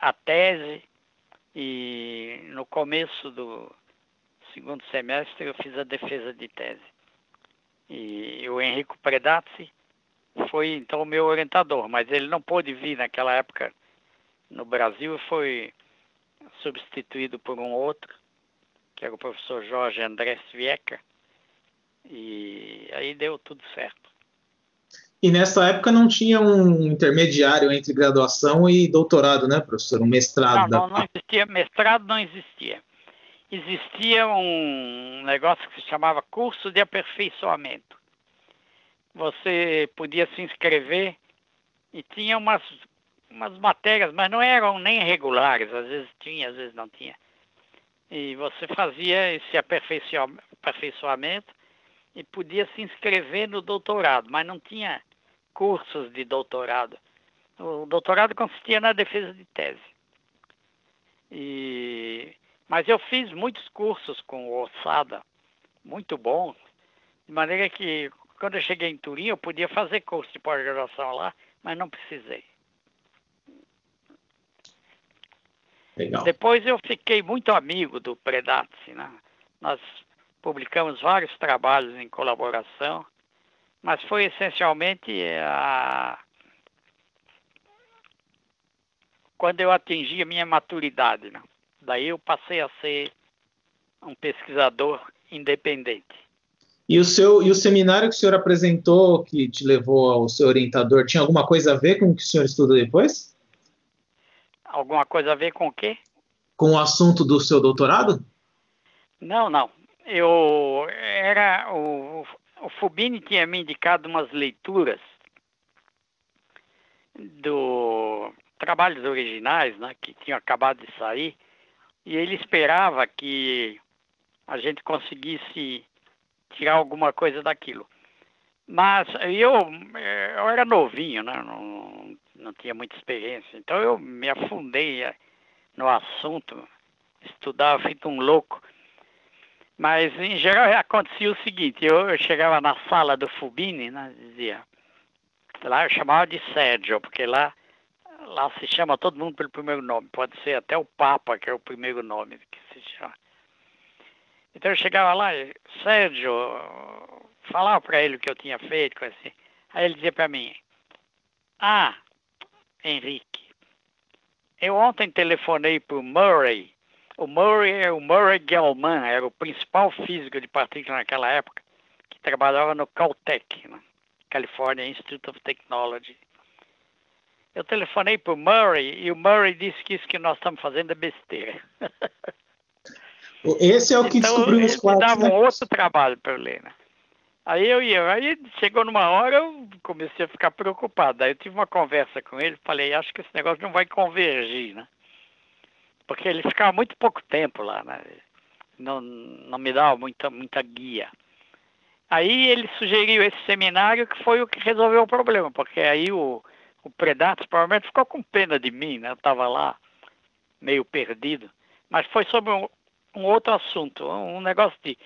a tese e no começo do segundo semestre eu fiz a defesa de tese. E o Enrico Predazzi foi então o meu orientador, mas ele não pôde vir naquela época no Brasil, foi substituído por um outro, que era o professor Jorge Andrés Vieca, e aí deu tudo certo. E nessa época não tinha um intermediário entre graduação e doutorado, né, professor? Um mestrado. Não existia. Mestrado não existia. Existia um negócio que se chamava curso de aperfeiçoamento. Você podia se inscrever e tinha umas matérias, mas não eram nem regulares. Às vezes tinha, às vezes não tinha. E você fazia esse aperfeiçoamento e podia se inscrever no doutorado, mas não tinha cursos de doutorado. O doutorado consistia na defesa de tese. Mas eu fiz muitos cursos com o Ossada, muito bons, de maneira que, quando eu cheguei em Turim, eu podia fazer curso de pós-graduação lá, mas não precisei. Legal. Depois eu fiquei muito amigo do Predazzi, né? Nós publicamos vários trabalhos em colaboração, mas foi essencialmente quando eu atingi a minha maturidade, né? Daí eu passei a ser um pesquisador independente. E o seminário que o senhor apresentou, que te levou ao seu orientador, tinha alguma coisa a ver com o que o senhor estudou depois? Alguma coisa a ver com o quê? Com o assunto do seu doutorado? Não. O Fubini tinha me indicado umas leituras do trabalhos originais, né, que tinham acabado de sair, e ele esperava que a gente conseguisse tirar alguma coisa daquilo. Mas eu era novinho, né, não tinha muita experiência, então eu me afundei no assunto, estudava feito um louco. Mas, em geral, acontecia o seguinte: eu chegava na sala do Fubini, né, dizia, lá eu chamava de Sérgio, porque lá se chama todo mundo pelo primeiro nome, pode ser até o Papa, que é o primeiro nome que se chama. Então eu chegava lá e, Sérgio, falava para ele o que eu tinha feito, coisa assim. Aí ele dizia para mim, Henrique, eu ontem telefonei para o Murray. O Murray Gell-Mann era o principal físico de partículas naquela época, que trabalhava no Caltech, né? California Institute of Technology. Eu telefonei para o Murray e o Murray disse que isso que nós estamos fazendo é besteira. Esse é o que então, descobriu os quadros. Então, dava um outro trabalho para eu ler, né? Aí chegou numa hora, eu comecei a ficar preocupado. Aí eu tive uma conversa com ele, falei, acho que esse negócio não vai convergir, né? Porque ele ficava muito pouco tempo lá, né? Não me dava muita guia. Aí ele sugeriu esse seminário, que foi o que resolveu o problema, porque aí o Predazzi provavelmente ficou com pena de mim, né? Eu estava lá meio perdido. Mas foi sobre um outro assunto, um negócio de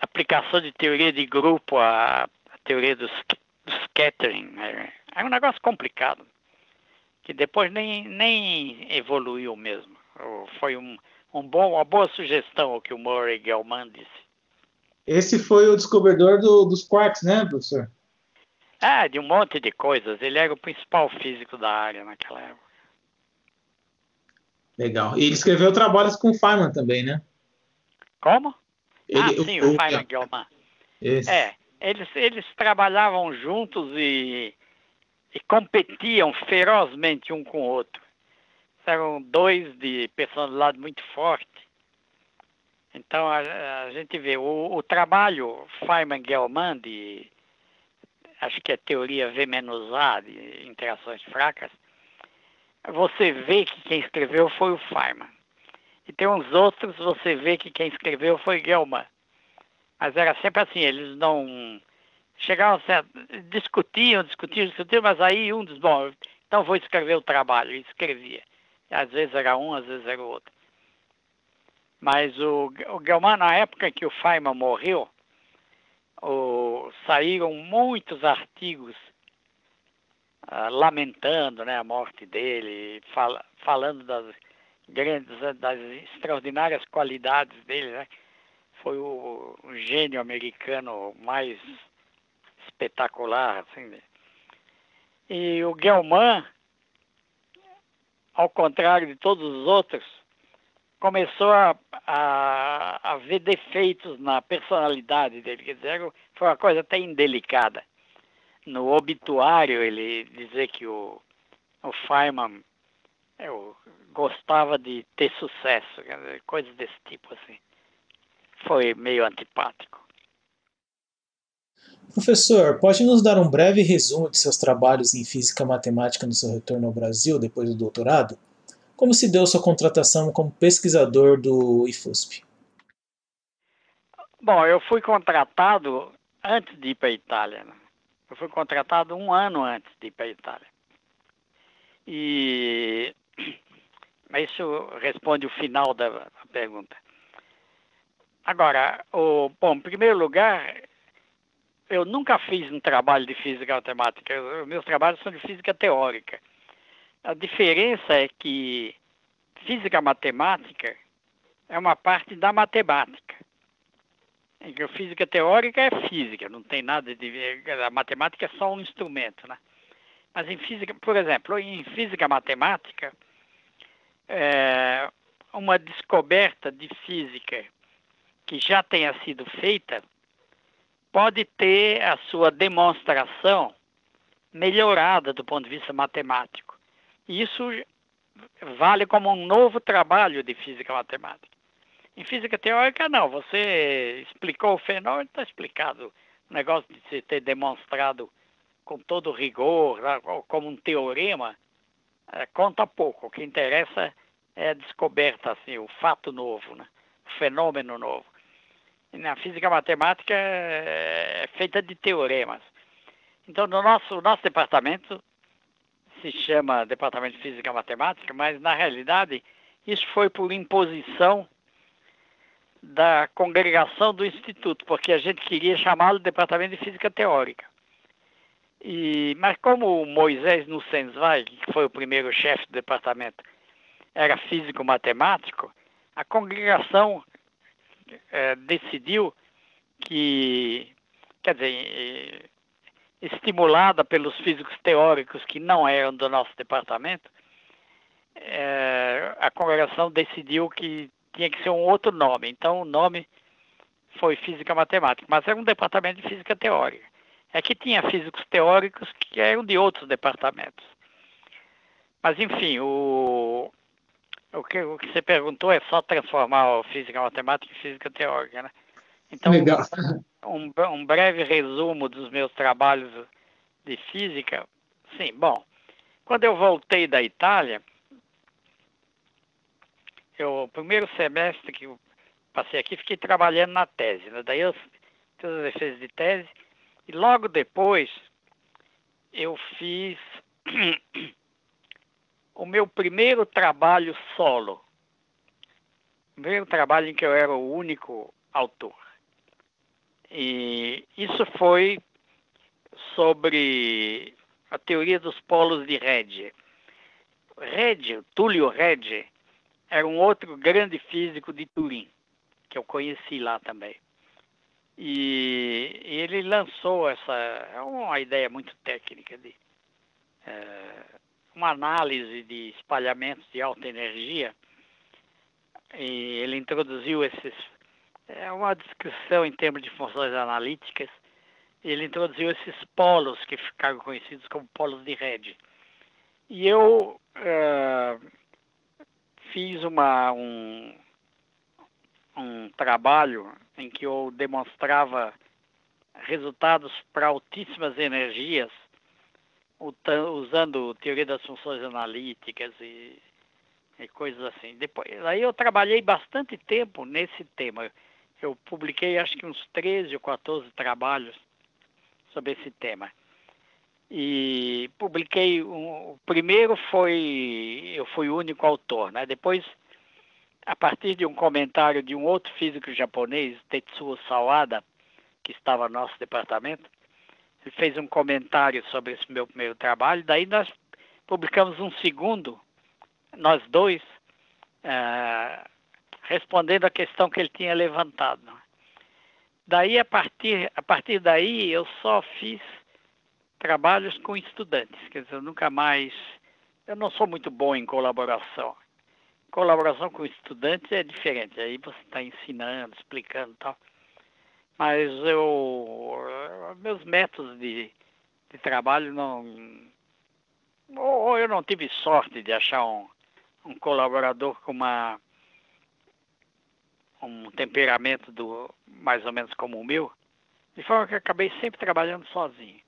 aplicação de teoria de grupo à teoria do scattering. É um negócio complicado, que depois nem evoluiu mesmo. Foi uma boa sugestão o que o Murray Gell-Mann disse. Esse foi o descobridor dos quarks, né, professor? De um monte de coisas. Ele era o principal físico da área naquela época. Legal. E ele escreveu trabalhos com o Feynman também, né? Como? O Feynman Gell-Mann. Esse. É, eles trabalhavam juntos e competiam ferozmente um com o outro. Eram dois de personalidade muito forte. Então, a gente vê o trabalho Feynman-Gell-Mann de, acho que é teoria V-A, de interações fracas, você vê que quem escreveu foi o Feynman. E tem uns outros, você vê que quem escreveu foi Gell-Mann. Mas era sempre assim, eles não... Chegavam, discutiam, mas aí um diz, bom, então vou escrever o trabalho, e escrevia. Às vezes era um, às vezes era o outro. Mas o Gell-Mann, na época que o Feynman morreu, saíram muitos artigos lamentando, né, a morte dele, falando das extraordinárias qualidades dele, né? Foi o gênio americano mais espetacular, assim. E o Gell-Mann, ao contrário de todos os outros, começou a ver defeitos na personalidade dele, quer dizer, foi uma coisa até indelicada. No obituário, ele dizer que o Feynman gostava de ter sucesso, quer dizer, coisas desse tipo, assim. Foi meio antipático. Professor, pode nos dar um breve resumo de seus trabalhos em física e matemática no seu retorno ao Brasil depois do doutorado? Como se deu sua contratação como pesquisador do IFUSP? Bom, eu fui contratado antes de ir para a Itália. Né? Eu fui contratado um ano antes de ir para a Itália. E isso responde o final da pergunta. Agora, bom, em primeiro lugar, eu nunca fiz um trabalho de física matemática. Os meus trabalhos são de física teórica. A diferença é que física matemática é uma parte da matemática. A física teórica é física, não tem nada de... A matemática é só um instrumento, né? Mas em física, por exemplo, em física matemática, uma descoberta de física que já tenha sido feita pode ter a sua demonstração melhorada do ponto de vista matemático. Isso vale como um novo trabalho de física matemática. Em física teórica, não. Você explicou o fenômeno, está explicado. O negócio de se ter demonstrado com todo rigor, como um teorema, conta pouco. O que interessa é a descoberta, assim, o fato novo, né? O fenômeno novo. E na física matemática é feita de teoremas. Então, o nosso departamento se chama Departamento de Física e Matemática, mas, na realidade, isso foi por imposição da congregação do Instituto, porque a gente queria chamá-lo Departamento de Física Teórica. Mas como o Moisés Nussensweig, que foi o primeiro chefe do departamento, era físico-matemático, a congregação decidiu que, quer dizer... estimulada pelos físicos teóricos que não eram do nosso departamento, a congregação decidiu que tinha que ser um outro nome. Então, o nome foi Física Matemática, mas era um departamento de Física Teórica. É que tinha físicos teóricos que eram de outros departamentos. Mas, enfim, o que você perguntou é só transformar a Física Matemática em Física Teórica, né? Então, legal. Um breve resumo dos meus trabalhos de física. Sim, bom, quando eu voltei da Itália, o primeiro semestre que eu passei aqui, fiquei trabalhando na tese. Né? Daí eu fiz as defesas de tese e logo depois eu fiz o meu primeiro trabalho solo. O primeiro trabalho em que eu era o único autor. E isso foi sobre a teoria dos polos de Regi. Tullio Regi, era um outro grande físico de Turim, que eu conheci lá também. E ele lançou uma ideia muito técnica de uma análise de espalhamentos de alta energia. E ele introduziu esses é uma discussão em termos de funções analíticas. Ele introduziu esses polos que ficaram conhecidos como polos de rede. E eu fiz um trabalho em que eu demonstrava resultados para altíssimas energias usando teoria das funções analíticas e coisas assim. Depois, aí eu trabalhei bastante tempo nesse tema. Eu publiquei acho que uns 13 ou 14 trabalhos sobre esse tema. E publiquei, o primeiro foi, eu fui o único autor, né? Depois, a partir de um comentário de um outro físico japonês, Tetsuo Sawada, que estava no nosso departamento, ele fez um comentário sobre esse meu primeiro trabalho. Daí nós publicamos um segundo, nós dois, respondendo a questão que ele tinha levantado. Daí, a partir daí, eu só fiz trabalhos com estudantes. Quer dizer, eu nunca mais... Eu não sou muito bom em colaboração. Colaboração com estudantes é diferente. Aí você está ensinando, explicando e tal. Mas meus métodos de trabalho não... Ou eu não tive sorte de achar um colaborador com um temperamento mais ou menos como o meu, de forma que eu acabei sempre trabalhando sozinho.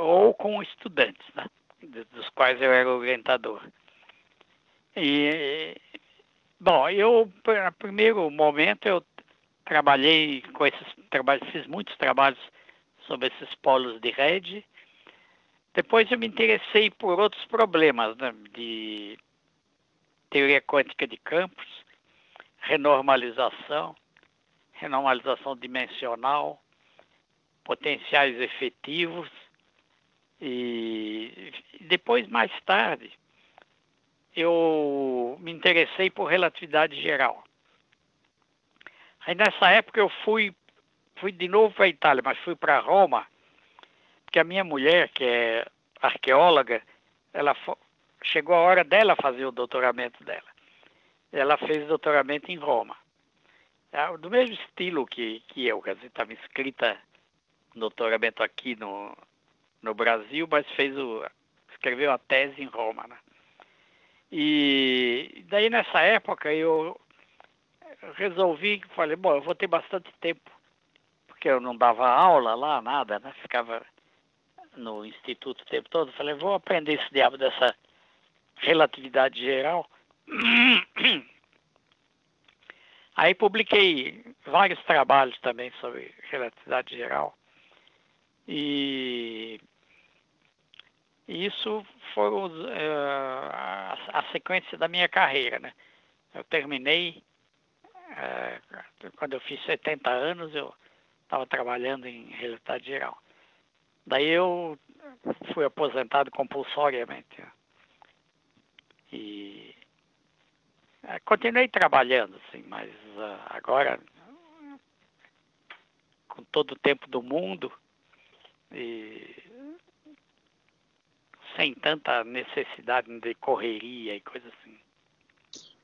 Ou com estudantes, né? Dos quais eu era orientador. Bom, no primeiro momento, eu trabalhei com esses trabalhos, fiz muitos trabalhos sobre esses polos de rede. Depois eu me interessei por outros problemas, né, de teoria quântica de campos, renormalização dimensional, potenciais efetivos. E depois, mais tarde, eu me interessei por relatividade geral. Aí nessa época eu fui de novo para a Itália, mas fui para Roma, porque a minha mulher, que é arqueóloga, ela chegou a hora dela fazer o doutoramento dela. Ela fez doutoramento em Roma. Do mesmo estilo que eu, quer dizer, estava inscrita no doutoramento aqui no Brasil, mas escreveu a tese em Roma, né? E daí nessa época eu resolvi, falei, bom, eu vou ter bastante tempo, porque eu não dava aula lá, nada, né? Ficava no instituto o tempo todo. Falei, vou aprender esse diabo dessa relatividade geral. Aí publiquei vários trabalhos também sobre relatividade geral. E isso foi a sequência da minha carreira, né? Eu terminei... Quando eu fiz 70 anos, eu estava trabalhando em relatividade geral. Daí eu fui aposentado compulsoriamente. E continuei trabalhando, assim, mas agora, com todo o tempo do mundo, e sem tanta necessidade de correria e coisa assim.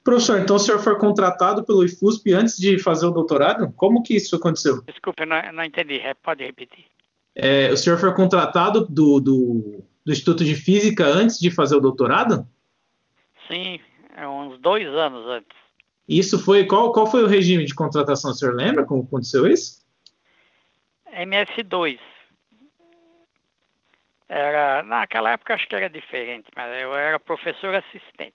Professor, então o senhor foi contratado pelo IFUSP antes de fazer o doutorado? Como que isso aconteceu? Desculpa, não entendi. Pode repetir. O senhor foi contratado do Instituto de Física antes de fazer o doutorado? Sim, uns 2 anos antes. Isso foi... Qual foi o regime de contratação? O senhor lembra como aconteceu isso? MS2. Naquela época acho que era diferente, mas eu era professor assistente.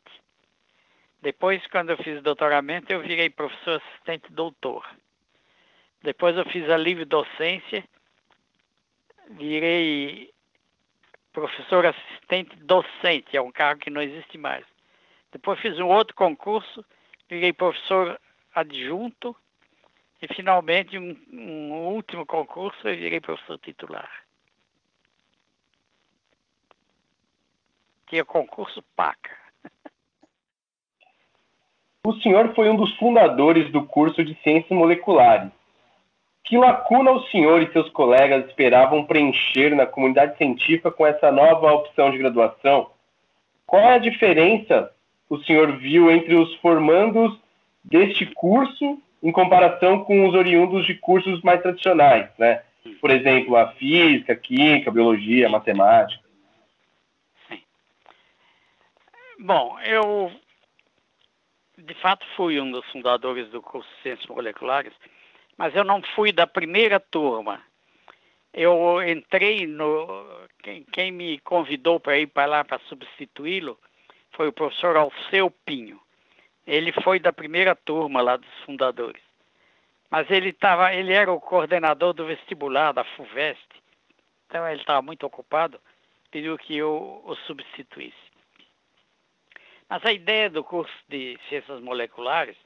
Depois, quando eu fiz doutoramento, eu virei professor assistente doutor. Depois eu fiz a livre docência, virei professor assistente docente, é um cargo que não existe mais. Depois fiz um outro concurso, virei professor adjunto e, finalmente, um último concurso, eu virei professor titular. Tinha concurso PACA. O senhor foi um dos fundadores do curso de Ciências Moleculares. Que lacuna o senhor e seus colegas esperavam preencher na comunidade científica com essa nova opção de graduação? Qual é a diferença o senhor viu entre os formandos deste curso em comparação com os oriundos de cursos mais tradicionais, né? Por exemplo, a física, química, biologia, matemática. Sim. Bom, eu de fato fui um dos fundadores do curso de Ciências Moleculares, mas eu não fui da primeira turma. Eu entrei no... Quem me convidou para ir para lá para substituí-lo foi o professor Alceu Pinho. Ele foi da primeira turma lá dos fundadores. Mas ele era o coordenador do vestibular da FUVEST. Então ele estava muito ocupado, pediu que eu o substituísse. Mas a ideia do curso de Ciências Moleculares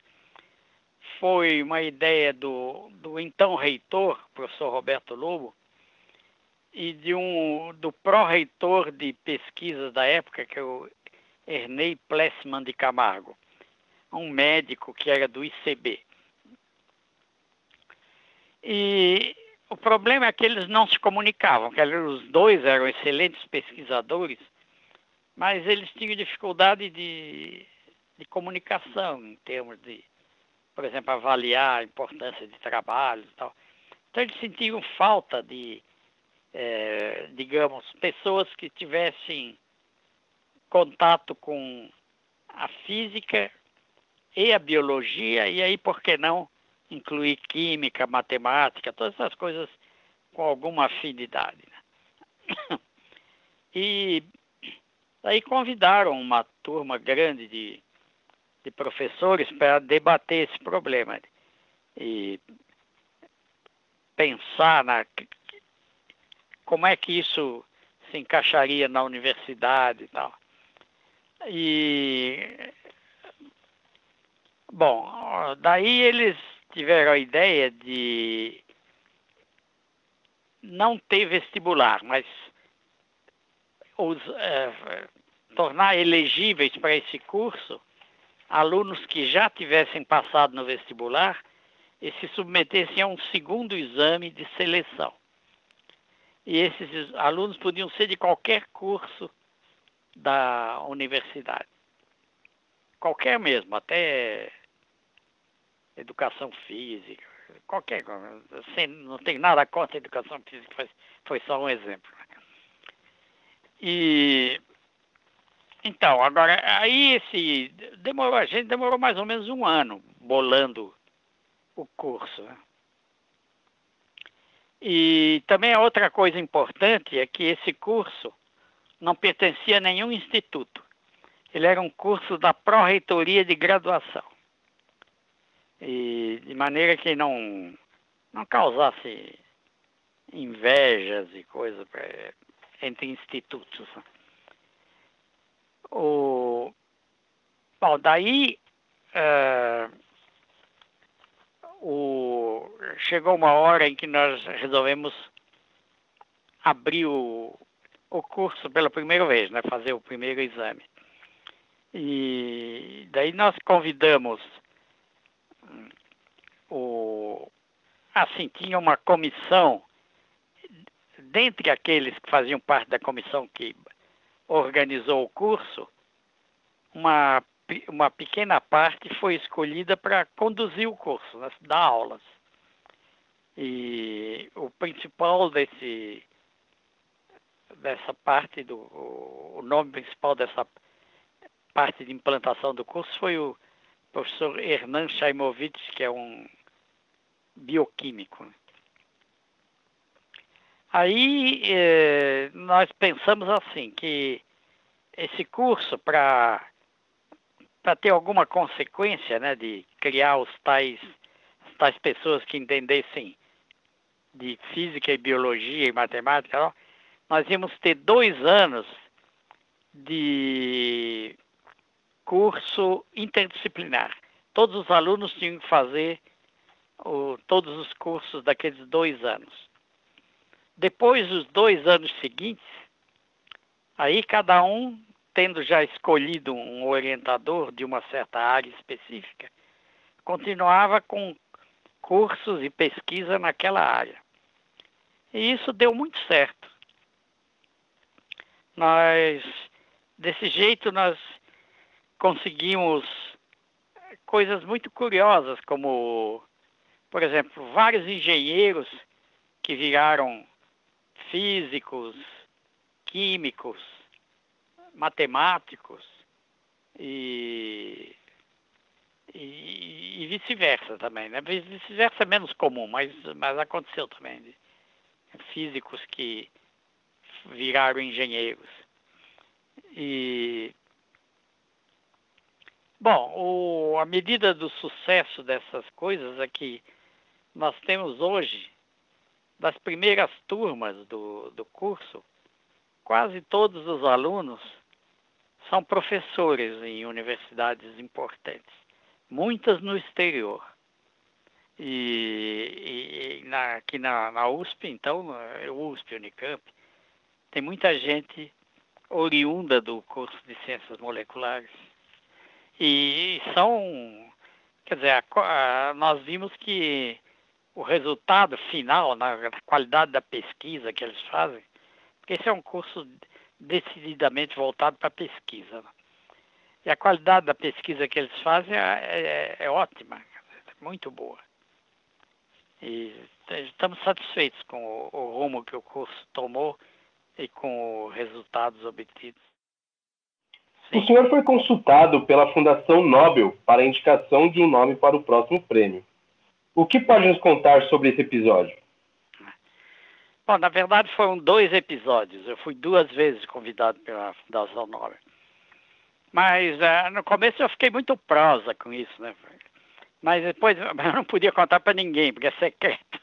foi uma ideia do então reitor, professor Roberto Lobo, e do pró-reitor de pesquisas da época, que é o Ernei Plessman de Camargo, um médico que era do ICB. E o problema é que eles não se comunicavam, que os dois eram excelentes pesquisadores, mas eles tinham dificuldade de comunicação em termos de, por exemplo, avaliar a importância de trabalho e tal. Então eles sentiam falta de, digamos, pessoas que tivessem contato com a física e a biologia, e aí, por que não, incluir química, matemática, todas essas coisas com alguma afinidade, né? E aí convidaram uma turma grande de professores para debater esse problema e pensar como é que isso se encaixaria na universidade e tal. E, bom, daí eles tiveram a ideia de não ter vestibular, mas tornar elegíveis para esse curso alunos que já tivessem passado no vestibular e se submetessem a um segundo exame de seleção. E esses alunos podiam ser de qualquer curso da universidade. Qualquer mesmo, até educação física, qualquer coisa. Não tem nada contra a educação física, foi só um exemplo. E então, agora, aí a gente demorou mais ou menos um ano bolando o curso, né? E também a outra coisa importante é que esse curso não pertencia a nenhum instituto. Ele era um curso da pró-reitoria de graduação. E de maneira que não causasse invejas e coisas entre institutos. Bom, daí chegou uma hora em que nós resolvemos abrir o curso pela primeira vez, né, fazer o primeiro exame. E daí nós convidamos tinha uma comissão, dentre aqueles que faziam parte da comissão que organizou o curso, uma pequena parte foi escolhida para conduzir o curso, né, dar aulas. E o principal dessa parte, o nome principal dessa parte de implantação do curso foi o professor Hernan Chaimovic, que é um bioquímico. Aí nós pensamos assim, que esse curso, para ter alguma consequência, né, de criar as tais pessoas que entendessem de física e biologia e matemática, nós íamos ter 2 anos de curso interdisciplinar. Todos os alunos tinham que fazer todos os cursos daqueles 2 anos. Depois dos 2 anos seguintes, aí cada um, tendo já escolhido um orientador de uma certa área específica, continuava com cursos e pesquisa naquela área. E isso deu muito certo. Desse jeito, nós conseguimos coisas muito curiosas, como, por exemplo, vários engenheiros que viraram físicos, químicos, matemáticos e vice-versa também, né? Vice-versa é menos comum, mas aconteceu também, né? Físicos que viraram engenheiros. E, bom, a medida do sucesso dessas coisas é que nós temos hoje, das primeiras turmas do curso, quase todos os alunos são professores em universidades importantes, muitas no exterior. Aqui na USP, então, USP, Unicamp, tem muita gente oriunda do curso de Ciências Moleculares. E são, quer dizer, nós vimos que o resultado final, na qualidade da pesquisa que eles fazem, porque esse é um curso decididamente voltado para a pesquisa, né? E a qualidade da pesquisa que eles fazem é ótima, é muito boa. E estamos satisfeitos com o rumo que o curso tomou e com os resultados obtidos. Sim. O senhor foi consultado pela Fundação Nobel para a indicação de um nome para o próximo prêmio. O que pode nos contar sobre esse episódio? Bom, na verdade foram 2 episódios. Eu fui 2 vezes convidado pela Fundação Nobel. Mas no começo eu fiquei muito prosa com isso, né? Mas depois eu não podia contar para ninguém, porque é secreto.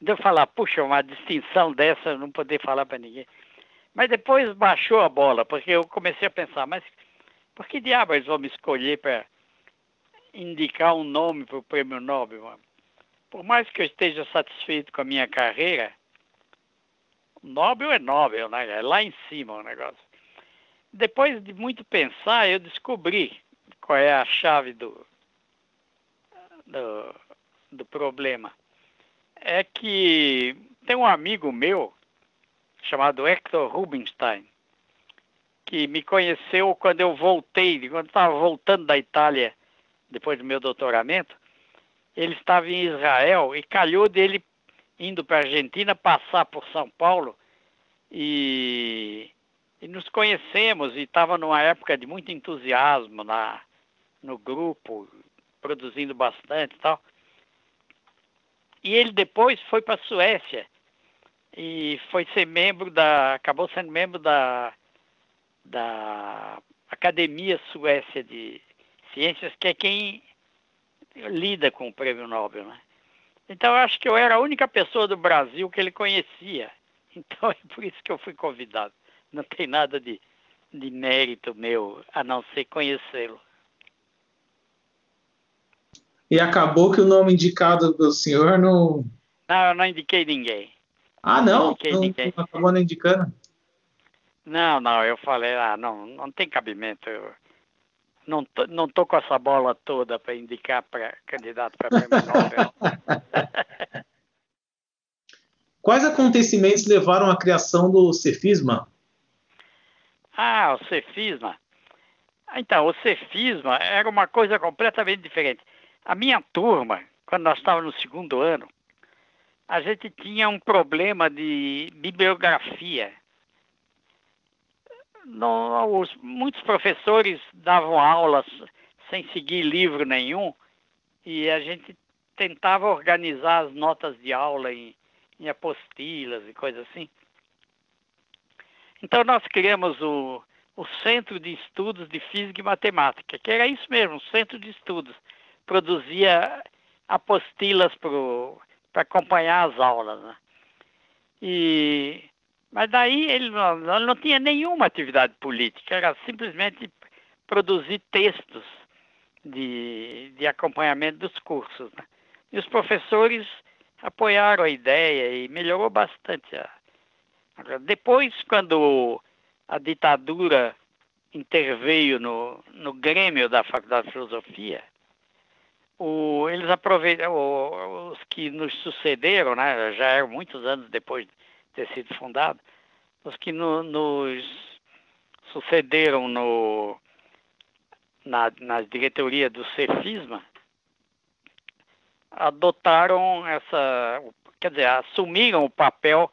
Então eu falar, puxa, uma distinção dessa, eu não poder falar para ninguém. Mas depois baixou a bola, porque eu comecei a pensar, mas por que diabo eles vão me escolher para indicar um nome para o Prêmio Nobel? Por mais que eu esteja satisfeito com a minha carreira, Nobel, né? É lá em cima o negócio. Depois de muito pensar, eu descobri qual é a chave do problema. É que tem um amigo meu chamado Hector Rubinstein, que me conheceu quando eu estava voltando da Itália depois do meu doutoramento. Ele estava em Israel e calhou dele indo para a Argentina, passar por São Paulo, e nos conhecemos, e estava numa época de muito entusiasmo no grupo, produzindo bastante e tal. E ele depois foi para a Suécia e foi ser acabou sendo membro da Academia Suécia de Ciências, que é quem lida com o Prêmio Nobel, né? Então eu acho que eu era a única pessoa do Brasil que ele conhecia. Então é por isso que eu fui convidado. Não tem nada de mérito meu, a não ser conhecê-lo. E acabou que o nome indicado do senhor não... Não, eu não indiquei ninguém. Ah, não? Não acabou não indicando? Não, eu falei, não tem cabimento. Eu não tô com essa bola toda para indicar para candidato para Prêmio Nobel. Quais acontecimentos levaram à criação do Cefisma? Ah, o Cefisma. Então, o Cefisma era uma coisa completamente diferente. A minha turma, quando nós estávamos no 2º ano, a gente tinha um problema de bibliografia. Muitos professores davam aulas sem seguir livro nenhum, e a gente tentava organizar as notas de aula em apostilas e coisas assim. Então nós criamos o Centro de Estudos de Física e Matemática, que era isso mesmo, um centro de estudos. Produzia apostilas para acompanhar as aulas, né? Mas daí ele não tinha nenhuma atividade política, era simplesmente produzir textos de acompanhamento dos cursos, né? E os professores apoiaram a ideia e melhorou bastante. Depois, quando a ditadura interveio no Grêmio da Faculdade de Filosofia, eles aproveitaram, os que nos sucederam, né, já eram muitos anos depois de ter sido fundado, os que nos sucederam no, na diretoria do Cefisma, adotaram essa, quer dizer, assumiram o papel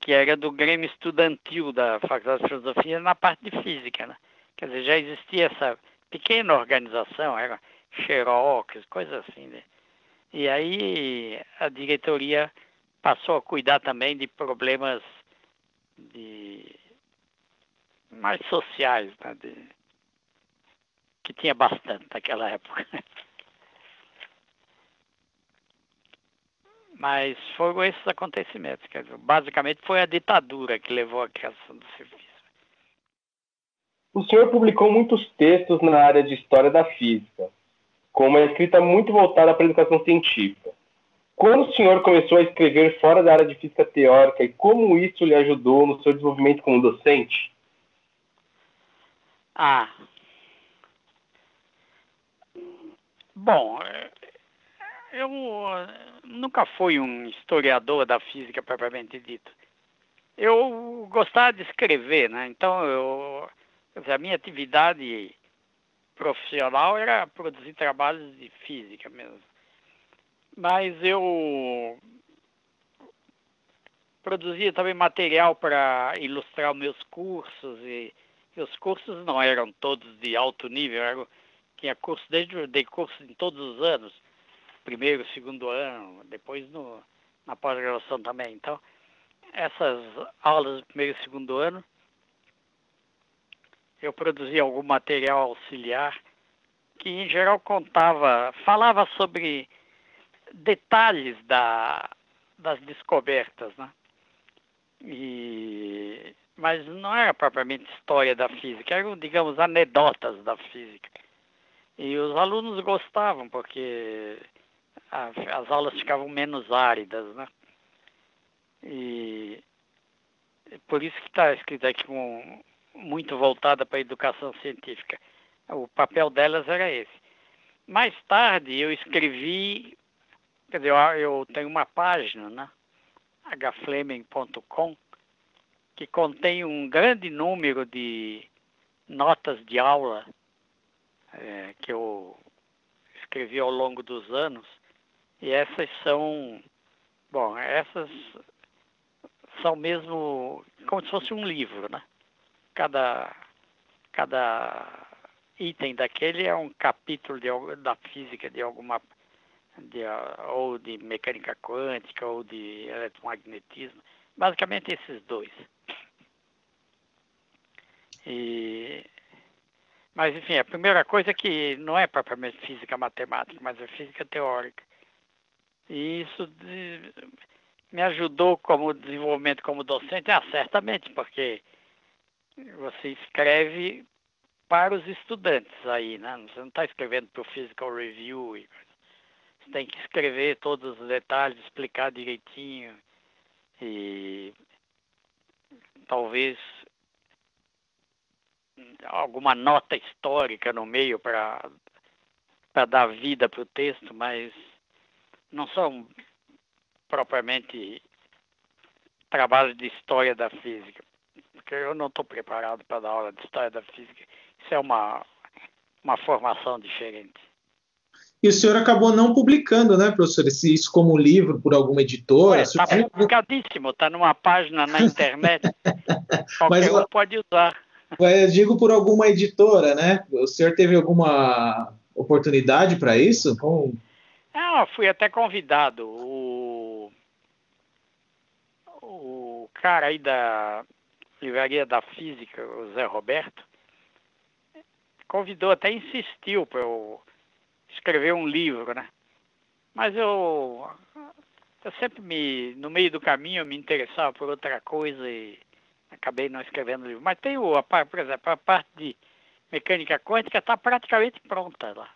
que era do Grêmio Estudantil da Faculdade de Filosofia na parte de Física, né? Quer dizer, já existia essa pequena organização, era Xerox, coisa assim, né? E aí a diretoria passou a cuidar também de problemas mais sociais, né? Que tinha bastante naquela época. Mas foram esses acontecimentos. Quer dizer, basicamente foi a ditadura que levou à criação do serviço. O senhor publicou muitos textos na área de História da Física, com uma escrita muito voltada para a educação científica. Quando o senhor começou a escrever fora da área de Física Teórica e como isso lhe ajudou no seu desenvolvimento como docente? Bom, eu nunca fui um historiador da física propriamente dito. Eu gostava de escrever, né? Então, a minha atividade profissional era produzir trabalhos de física mesmo. Mas eu produzia também material para ilustrar meus cursos, e os cursos não eram todos de alto nível, tinha curso, dei curso em todos os anos, primeiro, segundo ano, depois na pós-graduação também. Então, essas aulas do primeiro e segundo ano, eu produzia algum material auxiliar que, em geral, falava sobre detalhes das descobertas, né? Mas não era propriamente história da física, eram, digamos, anedotas da física. E os alunos gostavam, porque as aulas ficavam menos áridas, né? E por isso que está escrito aqui muito voltada para a educação científica. O papel delas era esse. Mais tarde eu escrevi, quer dizer, eu tenho uma página, né? hfleming.com, que contém um grande número de notas de aula que eu escrevi ao longo dos anos, e essas são mesmo como se fosse um livro, né? Cada item daquele é um capítulo da física ou de mecânica quântica ou de eletromagnetismo, basicamente esses dois. Mas, enfim, a primeira coisa é que não é propriamente física matemática, mas é física teórica. E isso me ajudou como desenvolvimento como docente, certamente, porque você escreve para os estudantes aí, né? Você não está escrevendo para o Physical Review. Você tem que escrever todos os detalhes, explicar direitinho. E talvez alguma nota histórica no meio para dar vida para o texto, mas não são propriamente trabalhos de história da física, porque eu não estou preparado para dar aula de história da física. Isso é uma formação diferente. E o senhor acabou não publicando, né, professor, isso como livro por alguma editora? Está publicadíssimo, está numa página na internet, qualquer um pode usar. Eu digo por alguma editora, né? O senhor teve alguma oportunidade para isso? Fui até convidado. O cara aí da Livraria da Física, o Zé Roberto, convidou, até insistiu para eu escrever um livro, né? Mas eu sempre no meio do caminho, eu me interessava por outra coisa e acabei não escrevendo o livro. Mas tem, por exemplo, a parte de mecânica quântica está praticamente pronta lá.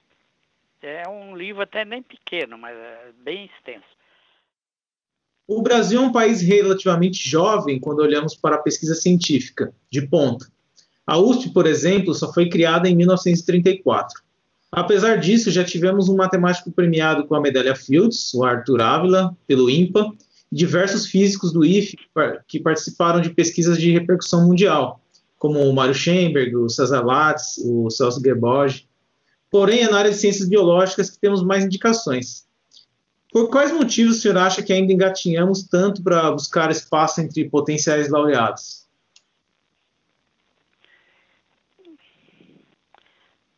É um livro até nem pequeno, mas é bem extenso. O Brasil é um país relativamente jovem quando olhamos para a pesquisa científica, de ponta. A USP, por exemplo, só foi criada em 1934. Apesar disso, já tivemos um matemático premiado com a Medalha Fields, o Arthur Ávila, pelo INPA, diversos físicos do IFE que participaram de pesquisas de repercussão mundial, como o Mário Schenberg, o César Lattes, o Celso Geborge. Porém, é na área de ciências biológicas que temos mais indicações. Por quais motivos o senhor acha que ainda engatinhamos tanto para buscar espaço entre potenciais laureados?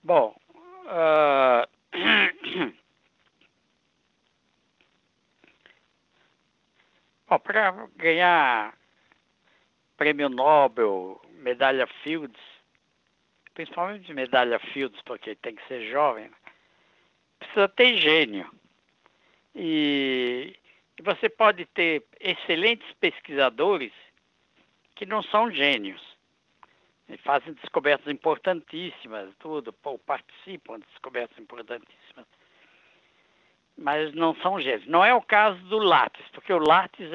Bom, para ganhar prêmio Nobel, medalha Fields, principalmente medalha Fields, porque tem que ser jovem, precisa ter gênio. E você pode ter excelentes pesquisadores que não são gênios. E fazem descobertas importantíssimas, tudo, ou participam de descobertas importantíssimas. Mas não são gênios. Não é o caso do Lattes, porque o Lattes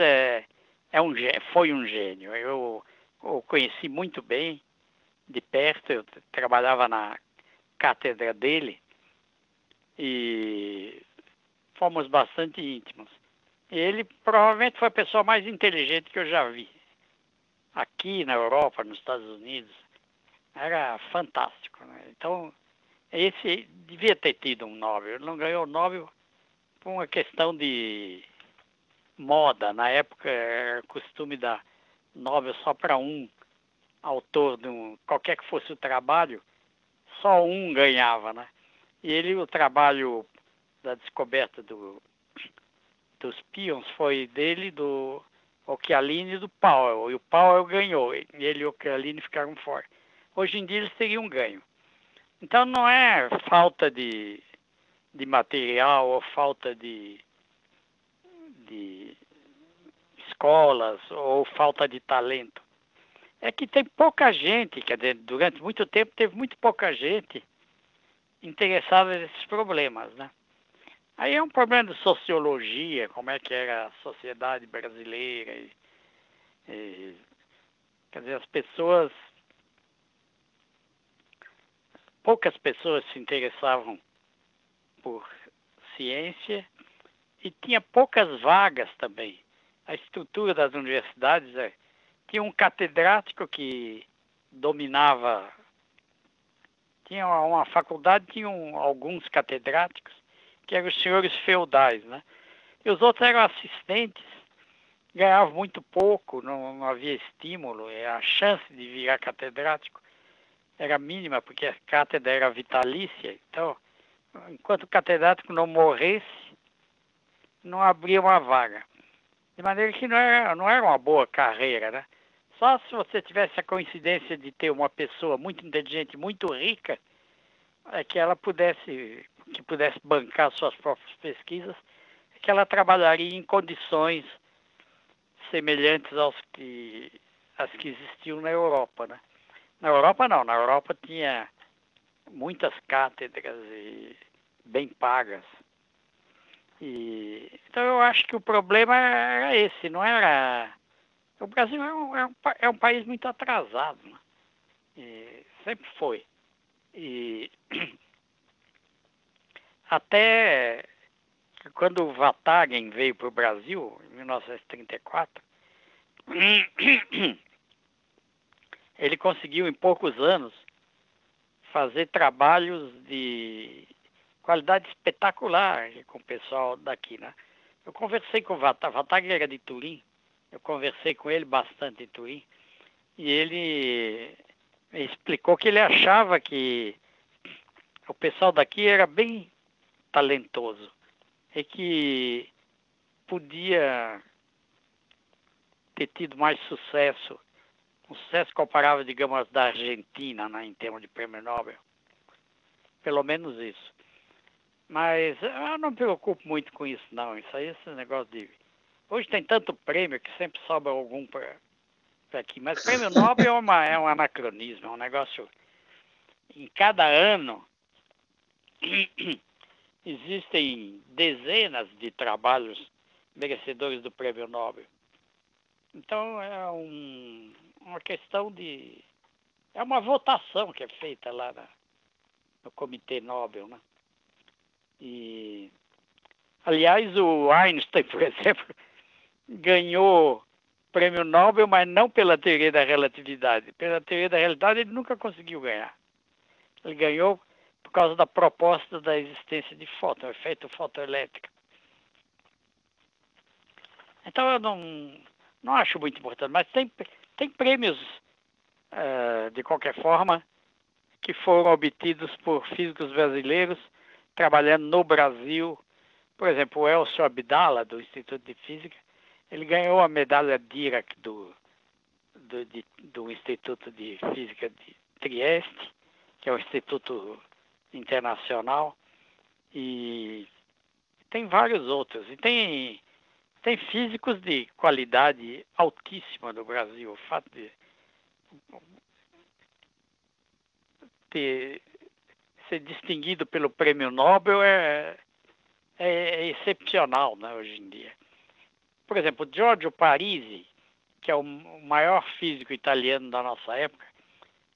foi um gênio. Eu o conheci muito bem, de perto, eu trabalhava na cátedra dele e fomos bastante íntimos. Ele provavelmente foi a pessoa mais inteligente que eu já vi. Aqui na Europa, nos Estados Unidos. Era fantástico, né? Então, esse devia ter tido um Nobel. Ele não ganhou o Nobel por uma questão de moda. Na época, era costume dar Nobel só para um autor, de qualquer que fosse o trabalho, só um ganhava, né? E ele, o trabalho da descoberta dos pions foi dele, do Occhialini e do Powell. E o Powell ganhou. Ele e o Occhialini ficaram fora. Hoje em dia eles teriam ganho. Então não é falta de material ou falta de escolas ou falta de talento. É que tem pouca gente, quer dizer, durante muito tempo teve muito pouca gente interessada nesses problemas, né? Aí é um problema de sociologia, como é que era a sociedade brasileira. Quer dizer, poucas pessoas se interessavam por ciência e tinha poucas vagas também. A estrutura das universidades tinha um catedrático que dominava, tinha uma faculdade, tinham alguns catedráticos, que eram os senhores feudais, né? E os outros eram assistentes, ganhavam muito pouco, não havia estímulo, a chance de virar catedrático era mínima, porque a cátedra era vitalícia. Então, enquanto o catedrático não morresse, não abria uma vaga. De maneira que não era uma boa carreira, né? Só se você tivesse a coincidência de ter uma pessoa muito inteligente, muito rica, é que ela pudesse bancar suas próprias pesquisas, que ela trabalharia em condições semelhantes às que existiam na Europa, né? Na Europa não, na Europa tinha muitas cátedras e bem pagas. Então eu acho que o problema era esse, não era... O Brasil é um país muito atrasado, né? Sempre foi. E até quando o Vatagen veio para o Brasil, em 1934, ele conseguiu, em poucos anos, fazer trabalhos de qualidade espetacular com o pessoal daqui, né? Eu conversei com o Vatagen era de Turim, eu conversei com ele bastante em Turim, e ele explicou que ele achava que o pessoal daqui era bem talentoso e que podia ter tido mais sucesso, um sucesso comparável, digamos, da Argentina, né, em termos de prêmio Nobel, pelo menos isso. Mas eu não me preocupo muito com isso, não. Isso aí, esse negócio de... Hoje tem tanto prêmio que sempre sobra algum para aqui, mas prêmio Nobel é um anacronismo, é um negócio... Em cada ano existem dezenas de trabalhos merecedores do Prêmio Nobel. Então é uma questão de... É uma votação que é feita lá no Comitê Nobel, né? E, aliás, o Einstein, por exemplo, ganhou prêmio Nobel, mas não pela teoria da relatividade. Pela teoria da realidade ele nunca conseguiu ganhar. Ele ganhou por causa da proposta da existência de fóton, o efeito fotoelétrico. Então eu não acho muito importante, mas tem prêmios, de qualquer forma, que foram obtidos por físicos brasileiros trabalhando no Brasil. Por exemplo, o Elcio Abdala, do Instituto de Física, ele ganhou a medalha Dirac do Instituto de Física de Trieste, que é um instituto internacional, e tem vários outros. E tem físicos de qualidade altíssima no Brasil. O fato de ser distinguido pelo prêmio Nobel é excepcional, né, hoje em dia. Por exemplo, Giorgio Parisi, que é o maior físico italiano da nossa época,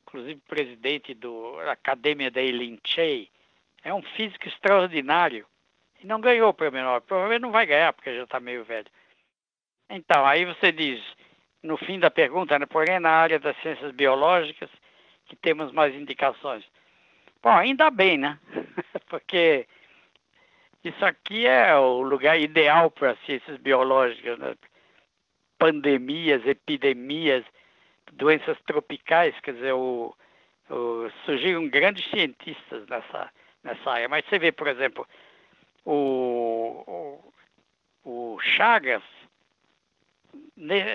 inclusive presidente da Academia dei Lincei, é um físico extraordinário e não ganhou o prêmio Nobel. Provavelmente não vai ganhar, porque já está meio velho. Então, aí você diz, no fim da pergunta, né, porém na área das ciências biológicas, que temos mais indicações. Bom, ainda bem, né? Porque isso aqui é o lugar ideal para as ciências biológicas, né? Pandemias, epidemias, doenças tropicais, quer dizer, surgiram grandes cientistas nessa área. Mas você vê, por exemplo, o Chagas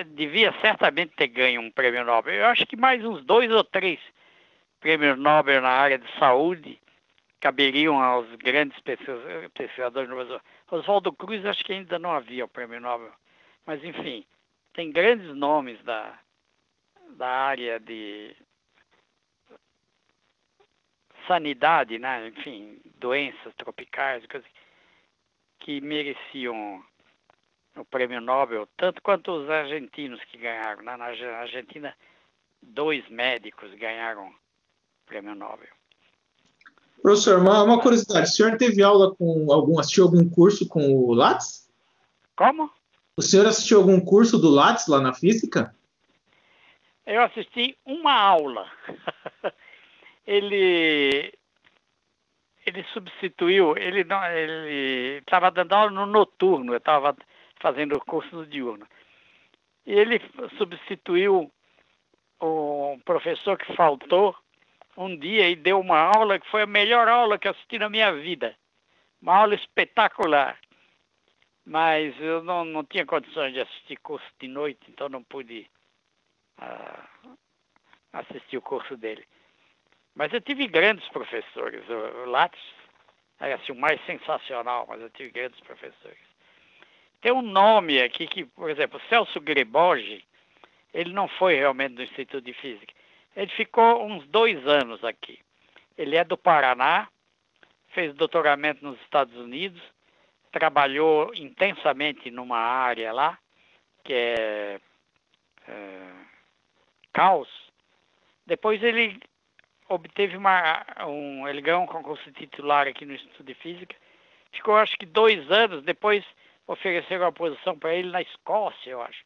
devia certamente ter ganho um prêmio Nobel. Eu acho que mais uns 2 ou 3 prêmios Nobel na área de saúde caberiam aos grandes pesquisadores no Brasil. Oswaldo Cruz, acho que ainda não havia o prêmio Nobel. Mas, enfim, tem grandes nomes da área de sanidade, né? Enfim, doenças tropicais, coisas que mereciam o prêmio Nobel, tanto quanto os argentinos que ganharam. Na Argentina, 2 médicos ganharam o prêmio Nobel. Professor, uma curiosidade. O senhor teve aula assistiu algum curso com o Lattes? Como? O senhor assistiu algum curso do Lattes lá na física? Eu assisti uma aula. Ele substituiu, ele estava dando aula no noturno, eu estava fazendo o curso no diurno. E ele substituiu o professor que faltou um dia e deu uma aula que foi a melhor aula que assisti na minha vida. Uma aula espetacular. Mas eu não tinha condições de assistir curso de noite, então não pude assistir o curso dele. Mas eu tive grandes professores. O Lattes era assim, o mais sensacional, mas eu tive grandes professores. Tem um nome aqui que, por exemplo, Celso Greboggi, ele não foi realmente do Instituto de Física. Ele ficou uns 2 anos aqui. Ele é do Paraná, fez doutoramento nos Estados Unidos, trabalhou intensamente numa área lá, que é caos. Depois ele obteve ele ganhou um concurso titular aqui no Instituto de Física, ficou acho que 2 anos, depois ofereceram a posição para ele na Escócia, eu acho,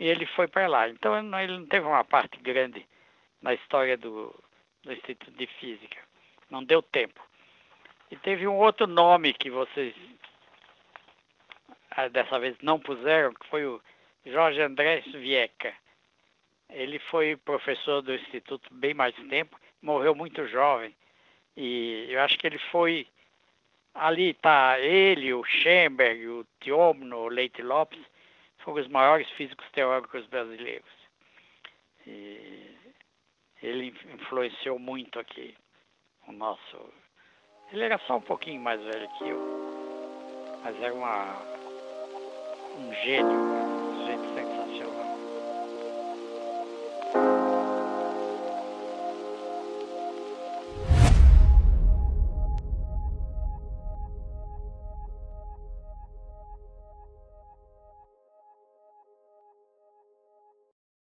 e ele foi para lá. Então ele não teve uma parte grande na história do Instituto de Física, não deu tempo. E teve um outro nome que vocês dessa vez não puseram, que foi o Jorge Andrés Vieca. Ele foi professor do Instituto bem mais tempo, morreu muito jovem. E eu acho que ele foi... Ali está ele, o Schenberg, o Thiomno, o Leite Lopes, foram os maiores físicos teóricos brasileiros. E ele influenciou muito aqui o nosso... Ele era só um pouquinho mais velho que eu, mas era um gênio.